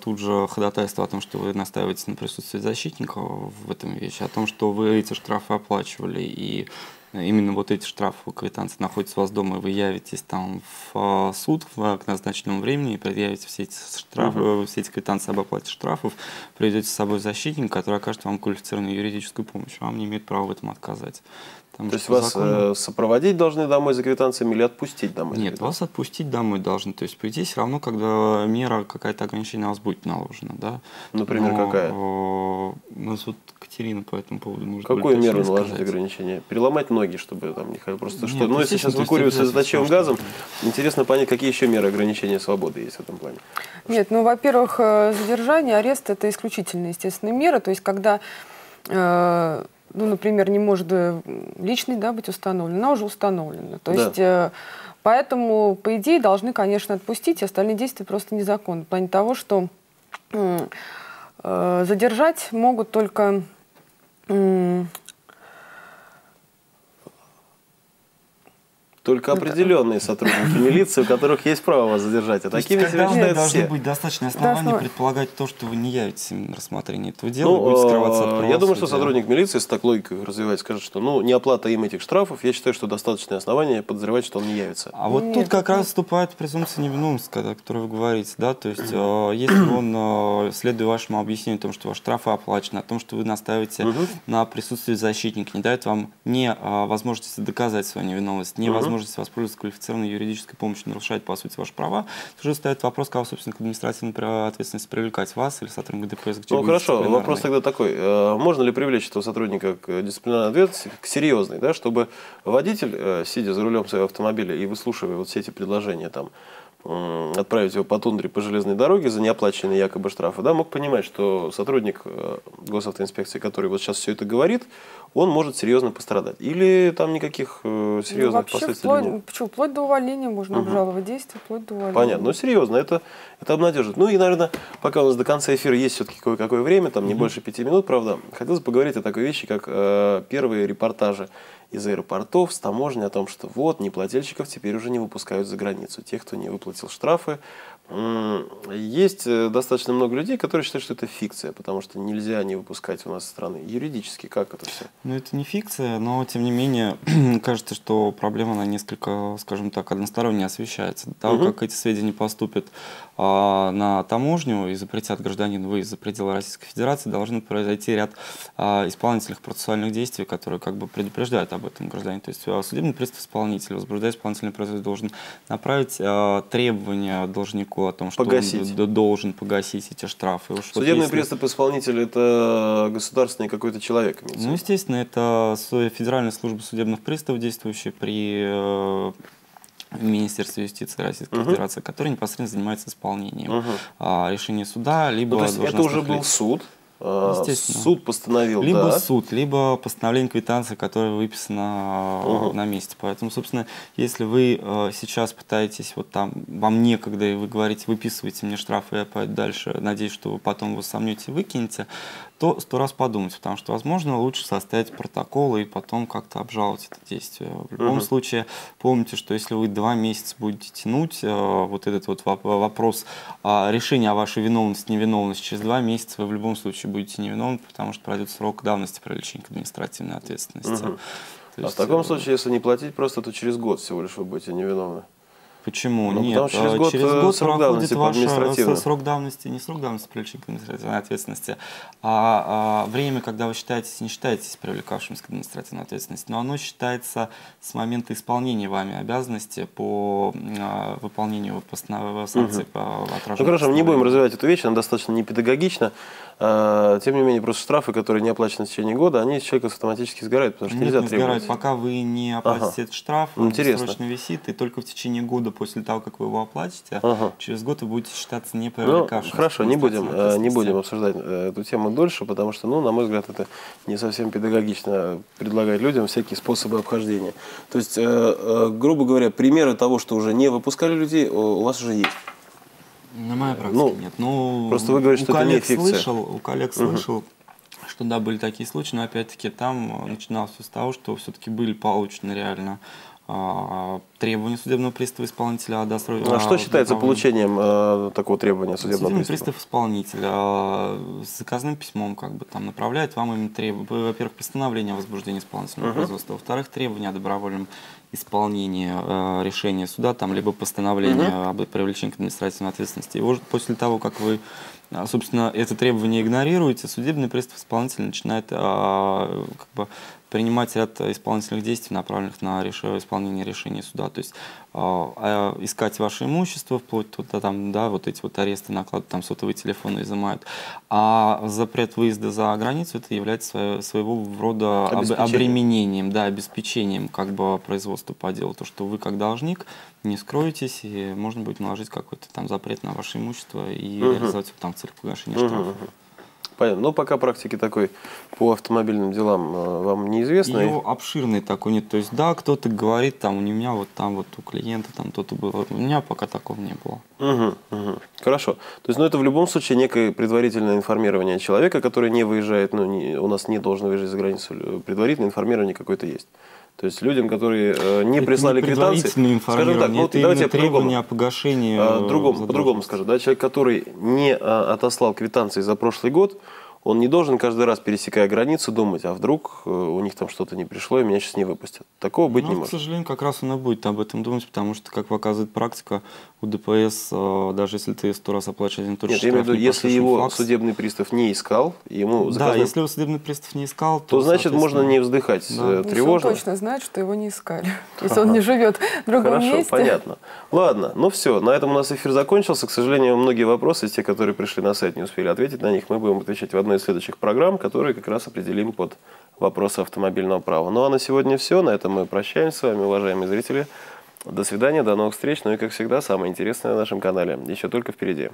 тут же ходатайство о том, что вы настаиваете на присутствии защитника в этом вещи, о том, что вы эти штрафы оплачивали и... Именно вот эти штрафы, квитанции находятся у вас дома, и вы явитесь там в суд к назначенному времени и предъявите все эти штрафы, угу. все эти квитанции об оплате штрафов, приведете с собой защитника, который окажет вам квалифицированную юридическую помощь. Вам не имеют права в этом отказать. Потому то есть вас закону... сопроводить должны домой за квитанциями или отпустить домой? Нет, вас отпустить домой должны. То есть, по идее, все равно, когда мера какая-то ограничение у вас будет наложена. Да? Например, но, какая? У нас вот Катерина по этому поводу может быть. Какую меру наложить ограничение? Переломать ноги? ноги, чтобы там не ходил. Просто что, ну, если сейчас выкуриваются злочевым газом, интересно понять, какие еще меры ограничения свободы есть в этом плане. Нет, ну, во-первых, задержание, арест – это исключительно естественные меры. То есть, когда, э, ну, например, не может личность, да, быть установлена, она уже установлена. То есть, э, поэтому, по идее, должны, конечно, отпустить, и остальные действия просто незаконны. В плане того, что э, э, задержать могут только... Э, Только определенные сотрудники милиции, у которых есть право вас задержать. А такими себя считают все. Должны быть достаточные основания предполагать то, что вы не явитесь на рассмотрение этого дела, будете скрываться от правосудия. Я думаю, что сотрудник милиции, с так логикой развивать, скажет, что ну, не оплата им этих штрафов, я считаю, что достаточное основание подозревать, что он не явится. А вот тут как раз вступает презумпция невиновности, о которой вы говорите. Да? То есть, если он, следуя вашему объяснению о том, что ваши штрафы оплачены, о том, что вы настаиваете на присутствие защитника, не дает вам не возможности доказать свою невиновность, не возможность воспользоваться квалифицированной юридической помощью, нарушать, по сути, ваши права, уже стоит вопрос, кого, собственно, к административной ответственности привлекать, вас или сотрудника ДПС. Ну, хорошо, вопрос тогда такой. Можно ли привлечь этого сотрудника к дисциплинарной ответственности, к серьезной, да, чтобы водитель, сидя за рулем своего автомобиля и выслушивая вот все эти предложения, там, отправить его по тундре, по железной дороге за неоплаченные якобы штрафы, да, мог понимать, что сотрудник госавтоинспекции, который вот сейчас все это говорит, он может серьезно пострадать? Или там никаких серьезных ну, вообще, последствий вплоть, нет? Почему? Вплоть до увольнения можно угу. обжаловать действия, вплоть до увольнения. Понятно, но серьезно, это, это обнадежит. Ну и, наверное, пока у нас до конца эфира есть все-таки кое-какое время, там не угу. больше пяти минут, правда, хотелось поговорить о такой вещи, как э, первые репортажи из аэропортов, с таможней о том, что вот, неплательщиков теперь уже не выпускают за границу, тех, кто не выплатил штрафы. Есть достаточно много людей, которые считают, что это фикция, потому что нельзя не выпускать у нас страны. Юридически как это все? Ну, это не фикция, но, тем не менее, кажется, что проблема, она несколько, скажем так, односторонне освещается. До того, угу. как эти сведения поступят а, на таможню и запретят гражданин выезд за пределы Российской Федерации, должен произойти ряд а, исполнительных процессуальных действий, которые как бы предупреждают об этом гражданин. То есть судебный пристав исполнителя, возбуждая исполнительный процесс, должен направить а, требования должнику о том, что погасить. Он должен погасить эти штрафы. Уж судебный вот если... пристав исполнитель – это государственный какой-то человек? Ну, естественно, это Федеральная служба судебных приставов, действующая при... Министерстве юстиции Российской угу. Федерации, который непосредственно занимается исполнением угу. а, решения суда, либо... Ну, то есть это уже был лиц. Суд? Естественно. Суд постановил, либо да? суд, либо постановление квитанции, которое выписано угу. на месте. Поэтому, собственно, если вы сейчас пытаетесь, вот там, вам некогда, и вы говорите, выписывайте мне штраф, и я пойду дальше, надеюсь, что вы потом его сомнете и выкинете, то сто раз подумайте, потому что, возможно, лучше составить протокол и потом как-то обжаловать это действие. В любом угу. случае, помните, что если вы два месяца будете тянуть вот этот вот вопрос решения о вашей виновности, невиновности, через два месяца вы в любом случае будете невиновны, потому что пройдет срок давности привлечения к административной ответственности. Угу. То есть, а в таком э... случае, если не платить просто, то через год всего лишь вы будете невиновны. Почему? Ну, нет, потому что через год, год срок давности ваша, срок давности, не срок давности привлечения к административной ответственности, а, а время, когда вы считаетесь, не считаетесь привлекавшимся к административной ответственности, но оно считается с момента исполнения вами обязанности по а, выполнению постановления санкций угу. по отражению. Ну хорошо, мы не будем развивать эту вещь, она достаточно непедагогична. А, тем не менее, просто штрафы, которые не оплачены в течение года, они человека автоматически сгорают, потому что нет, нельзя не требовать. Сгорают, пока вы не оплатите ага. этот штраф, он срочно висит, и только в течение года после того, как вы его оплатите, ага. через год вы будете считаться непривлекавшим. Ну, хорошо, не будем, не будем обсуждать эту тему дольше, потому что, ну, на мой взгляд, это не совсем педагогично предлагать людям всякие способы обхождения. То есть, грубо говоря, примеры того, что уже не выпускали людей, у вас уже есть. На моей практике ну, нет. Ну, просто вы говорите, что это не фикция. Слышал, у коллег слышал, угу. что да, были такие случаи, но опять-таки там начиналось все с того, что все-таки были получены реально требования судебного пристава исполнителя. А, а что считается получением э, такого требования судебного судебный пристава? Пристав исполнителя э, с заказным письмом как бы там направляет вам именно требования. Во-первых, постановление о возбуждении исполнительного uh-huh. производства. Во-вторых, требования о добровольном исполнении э, решения суда, там, либо постановление uh-huh. об привлечении к административной ответственности. И вот после того, как вы, собственно, это требование игнорируете, судебный пристав исполнителя начинает э, как бы принимать ряд исполнительных действий, направленных на решение, исполнение решения суда. То есть э, э, искать ваше имущество, вплоть туда, там, да, вот эти вот аресты, наклады, там сотовые телефоны изымают. А запрет выезда за границу — это является свое, своего рода об, обременением, да, обеспечением как бы производства по делу. То, что вы как должник не скроетесь, и можно будет наложить какой-то там запрет на ваше имущество и угу. реализовать его там цель погашения угу. штрафа. Понятно. Но пока практики такой по автомобильным делам вам неизвестно. Его обширный такой нет. То есть, да, кто-то говорит, там, у меня вот там вот у клиента, там кто-то был. У меня пока такого не было. Угу, угу. Хорошо. То есть, ну, это в любом случае некое предварительное информирование человека, который не выезжает, ну, не, у нас не должен выезжать за границу. Предварительное информирование какое-то есть. То есть людям, которые э, не это прислали не квитанции, скажем так, вот, давайте требования о погашении. Э, другому, по-другому скажу, да, человек, который не э, отослал квитанции за прошлый год, он не должен каждый раз, пересекая границу, думать, а вдруг э, у них там что-то не пришло и меня сейчас не выпустят. Такого быть ну, не может. К сожалению, как раз он и будет об этом думать, потому что, как показывает практика, у ДПС, э, даже если ты сто раз оплачиваешь один и тот же штраф, я имею в виду, если его факс, судебный пристав не искал, ему заказали... Да, если его судебный пристав не искал, то... то значит, можно не вздыхать да. тревожно. Он точно знает, что его не искали, если он не живет в другом Хорошо, месте. Понятно. Ладно, ну все, на этом у нас эфир закончился. К сожалению, многие вопросы, те, которые пришли на сайт, не успели ответить на них, мы будем отвечать в одной из следующих программ, которые как раз определим под вопросы автомобильного права. Ну а на сегодня все. На этом мы прощаемся с вами, уважаемые зрители. До свидания, до новых встреч. Ну и как всегда, самое интересное на нашем канале еще только впереди.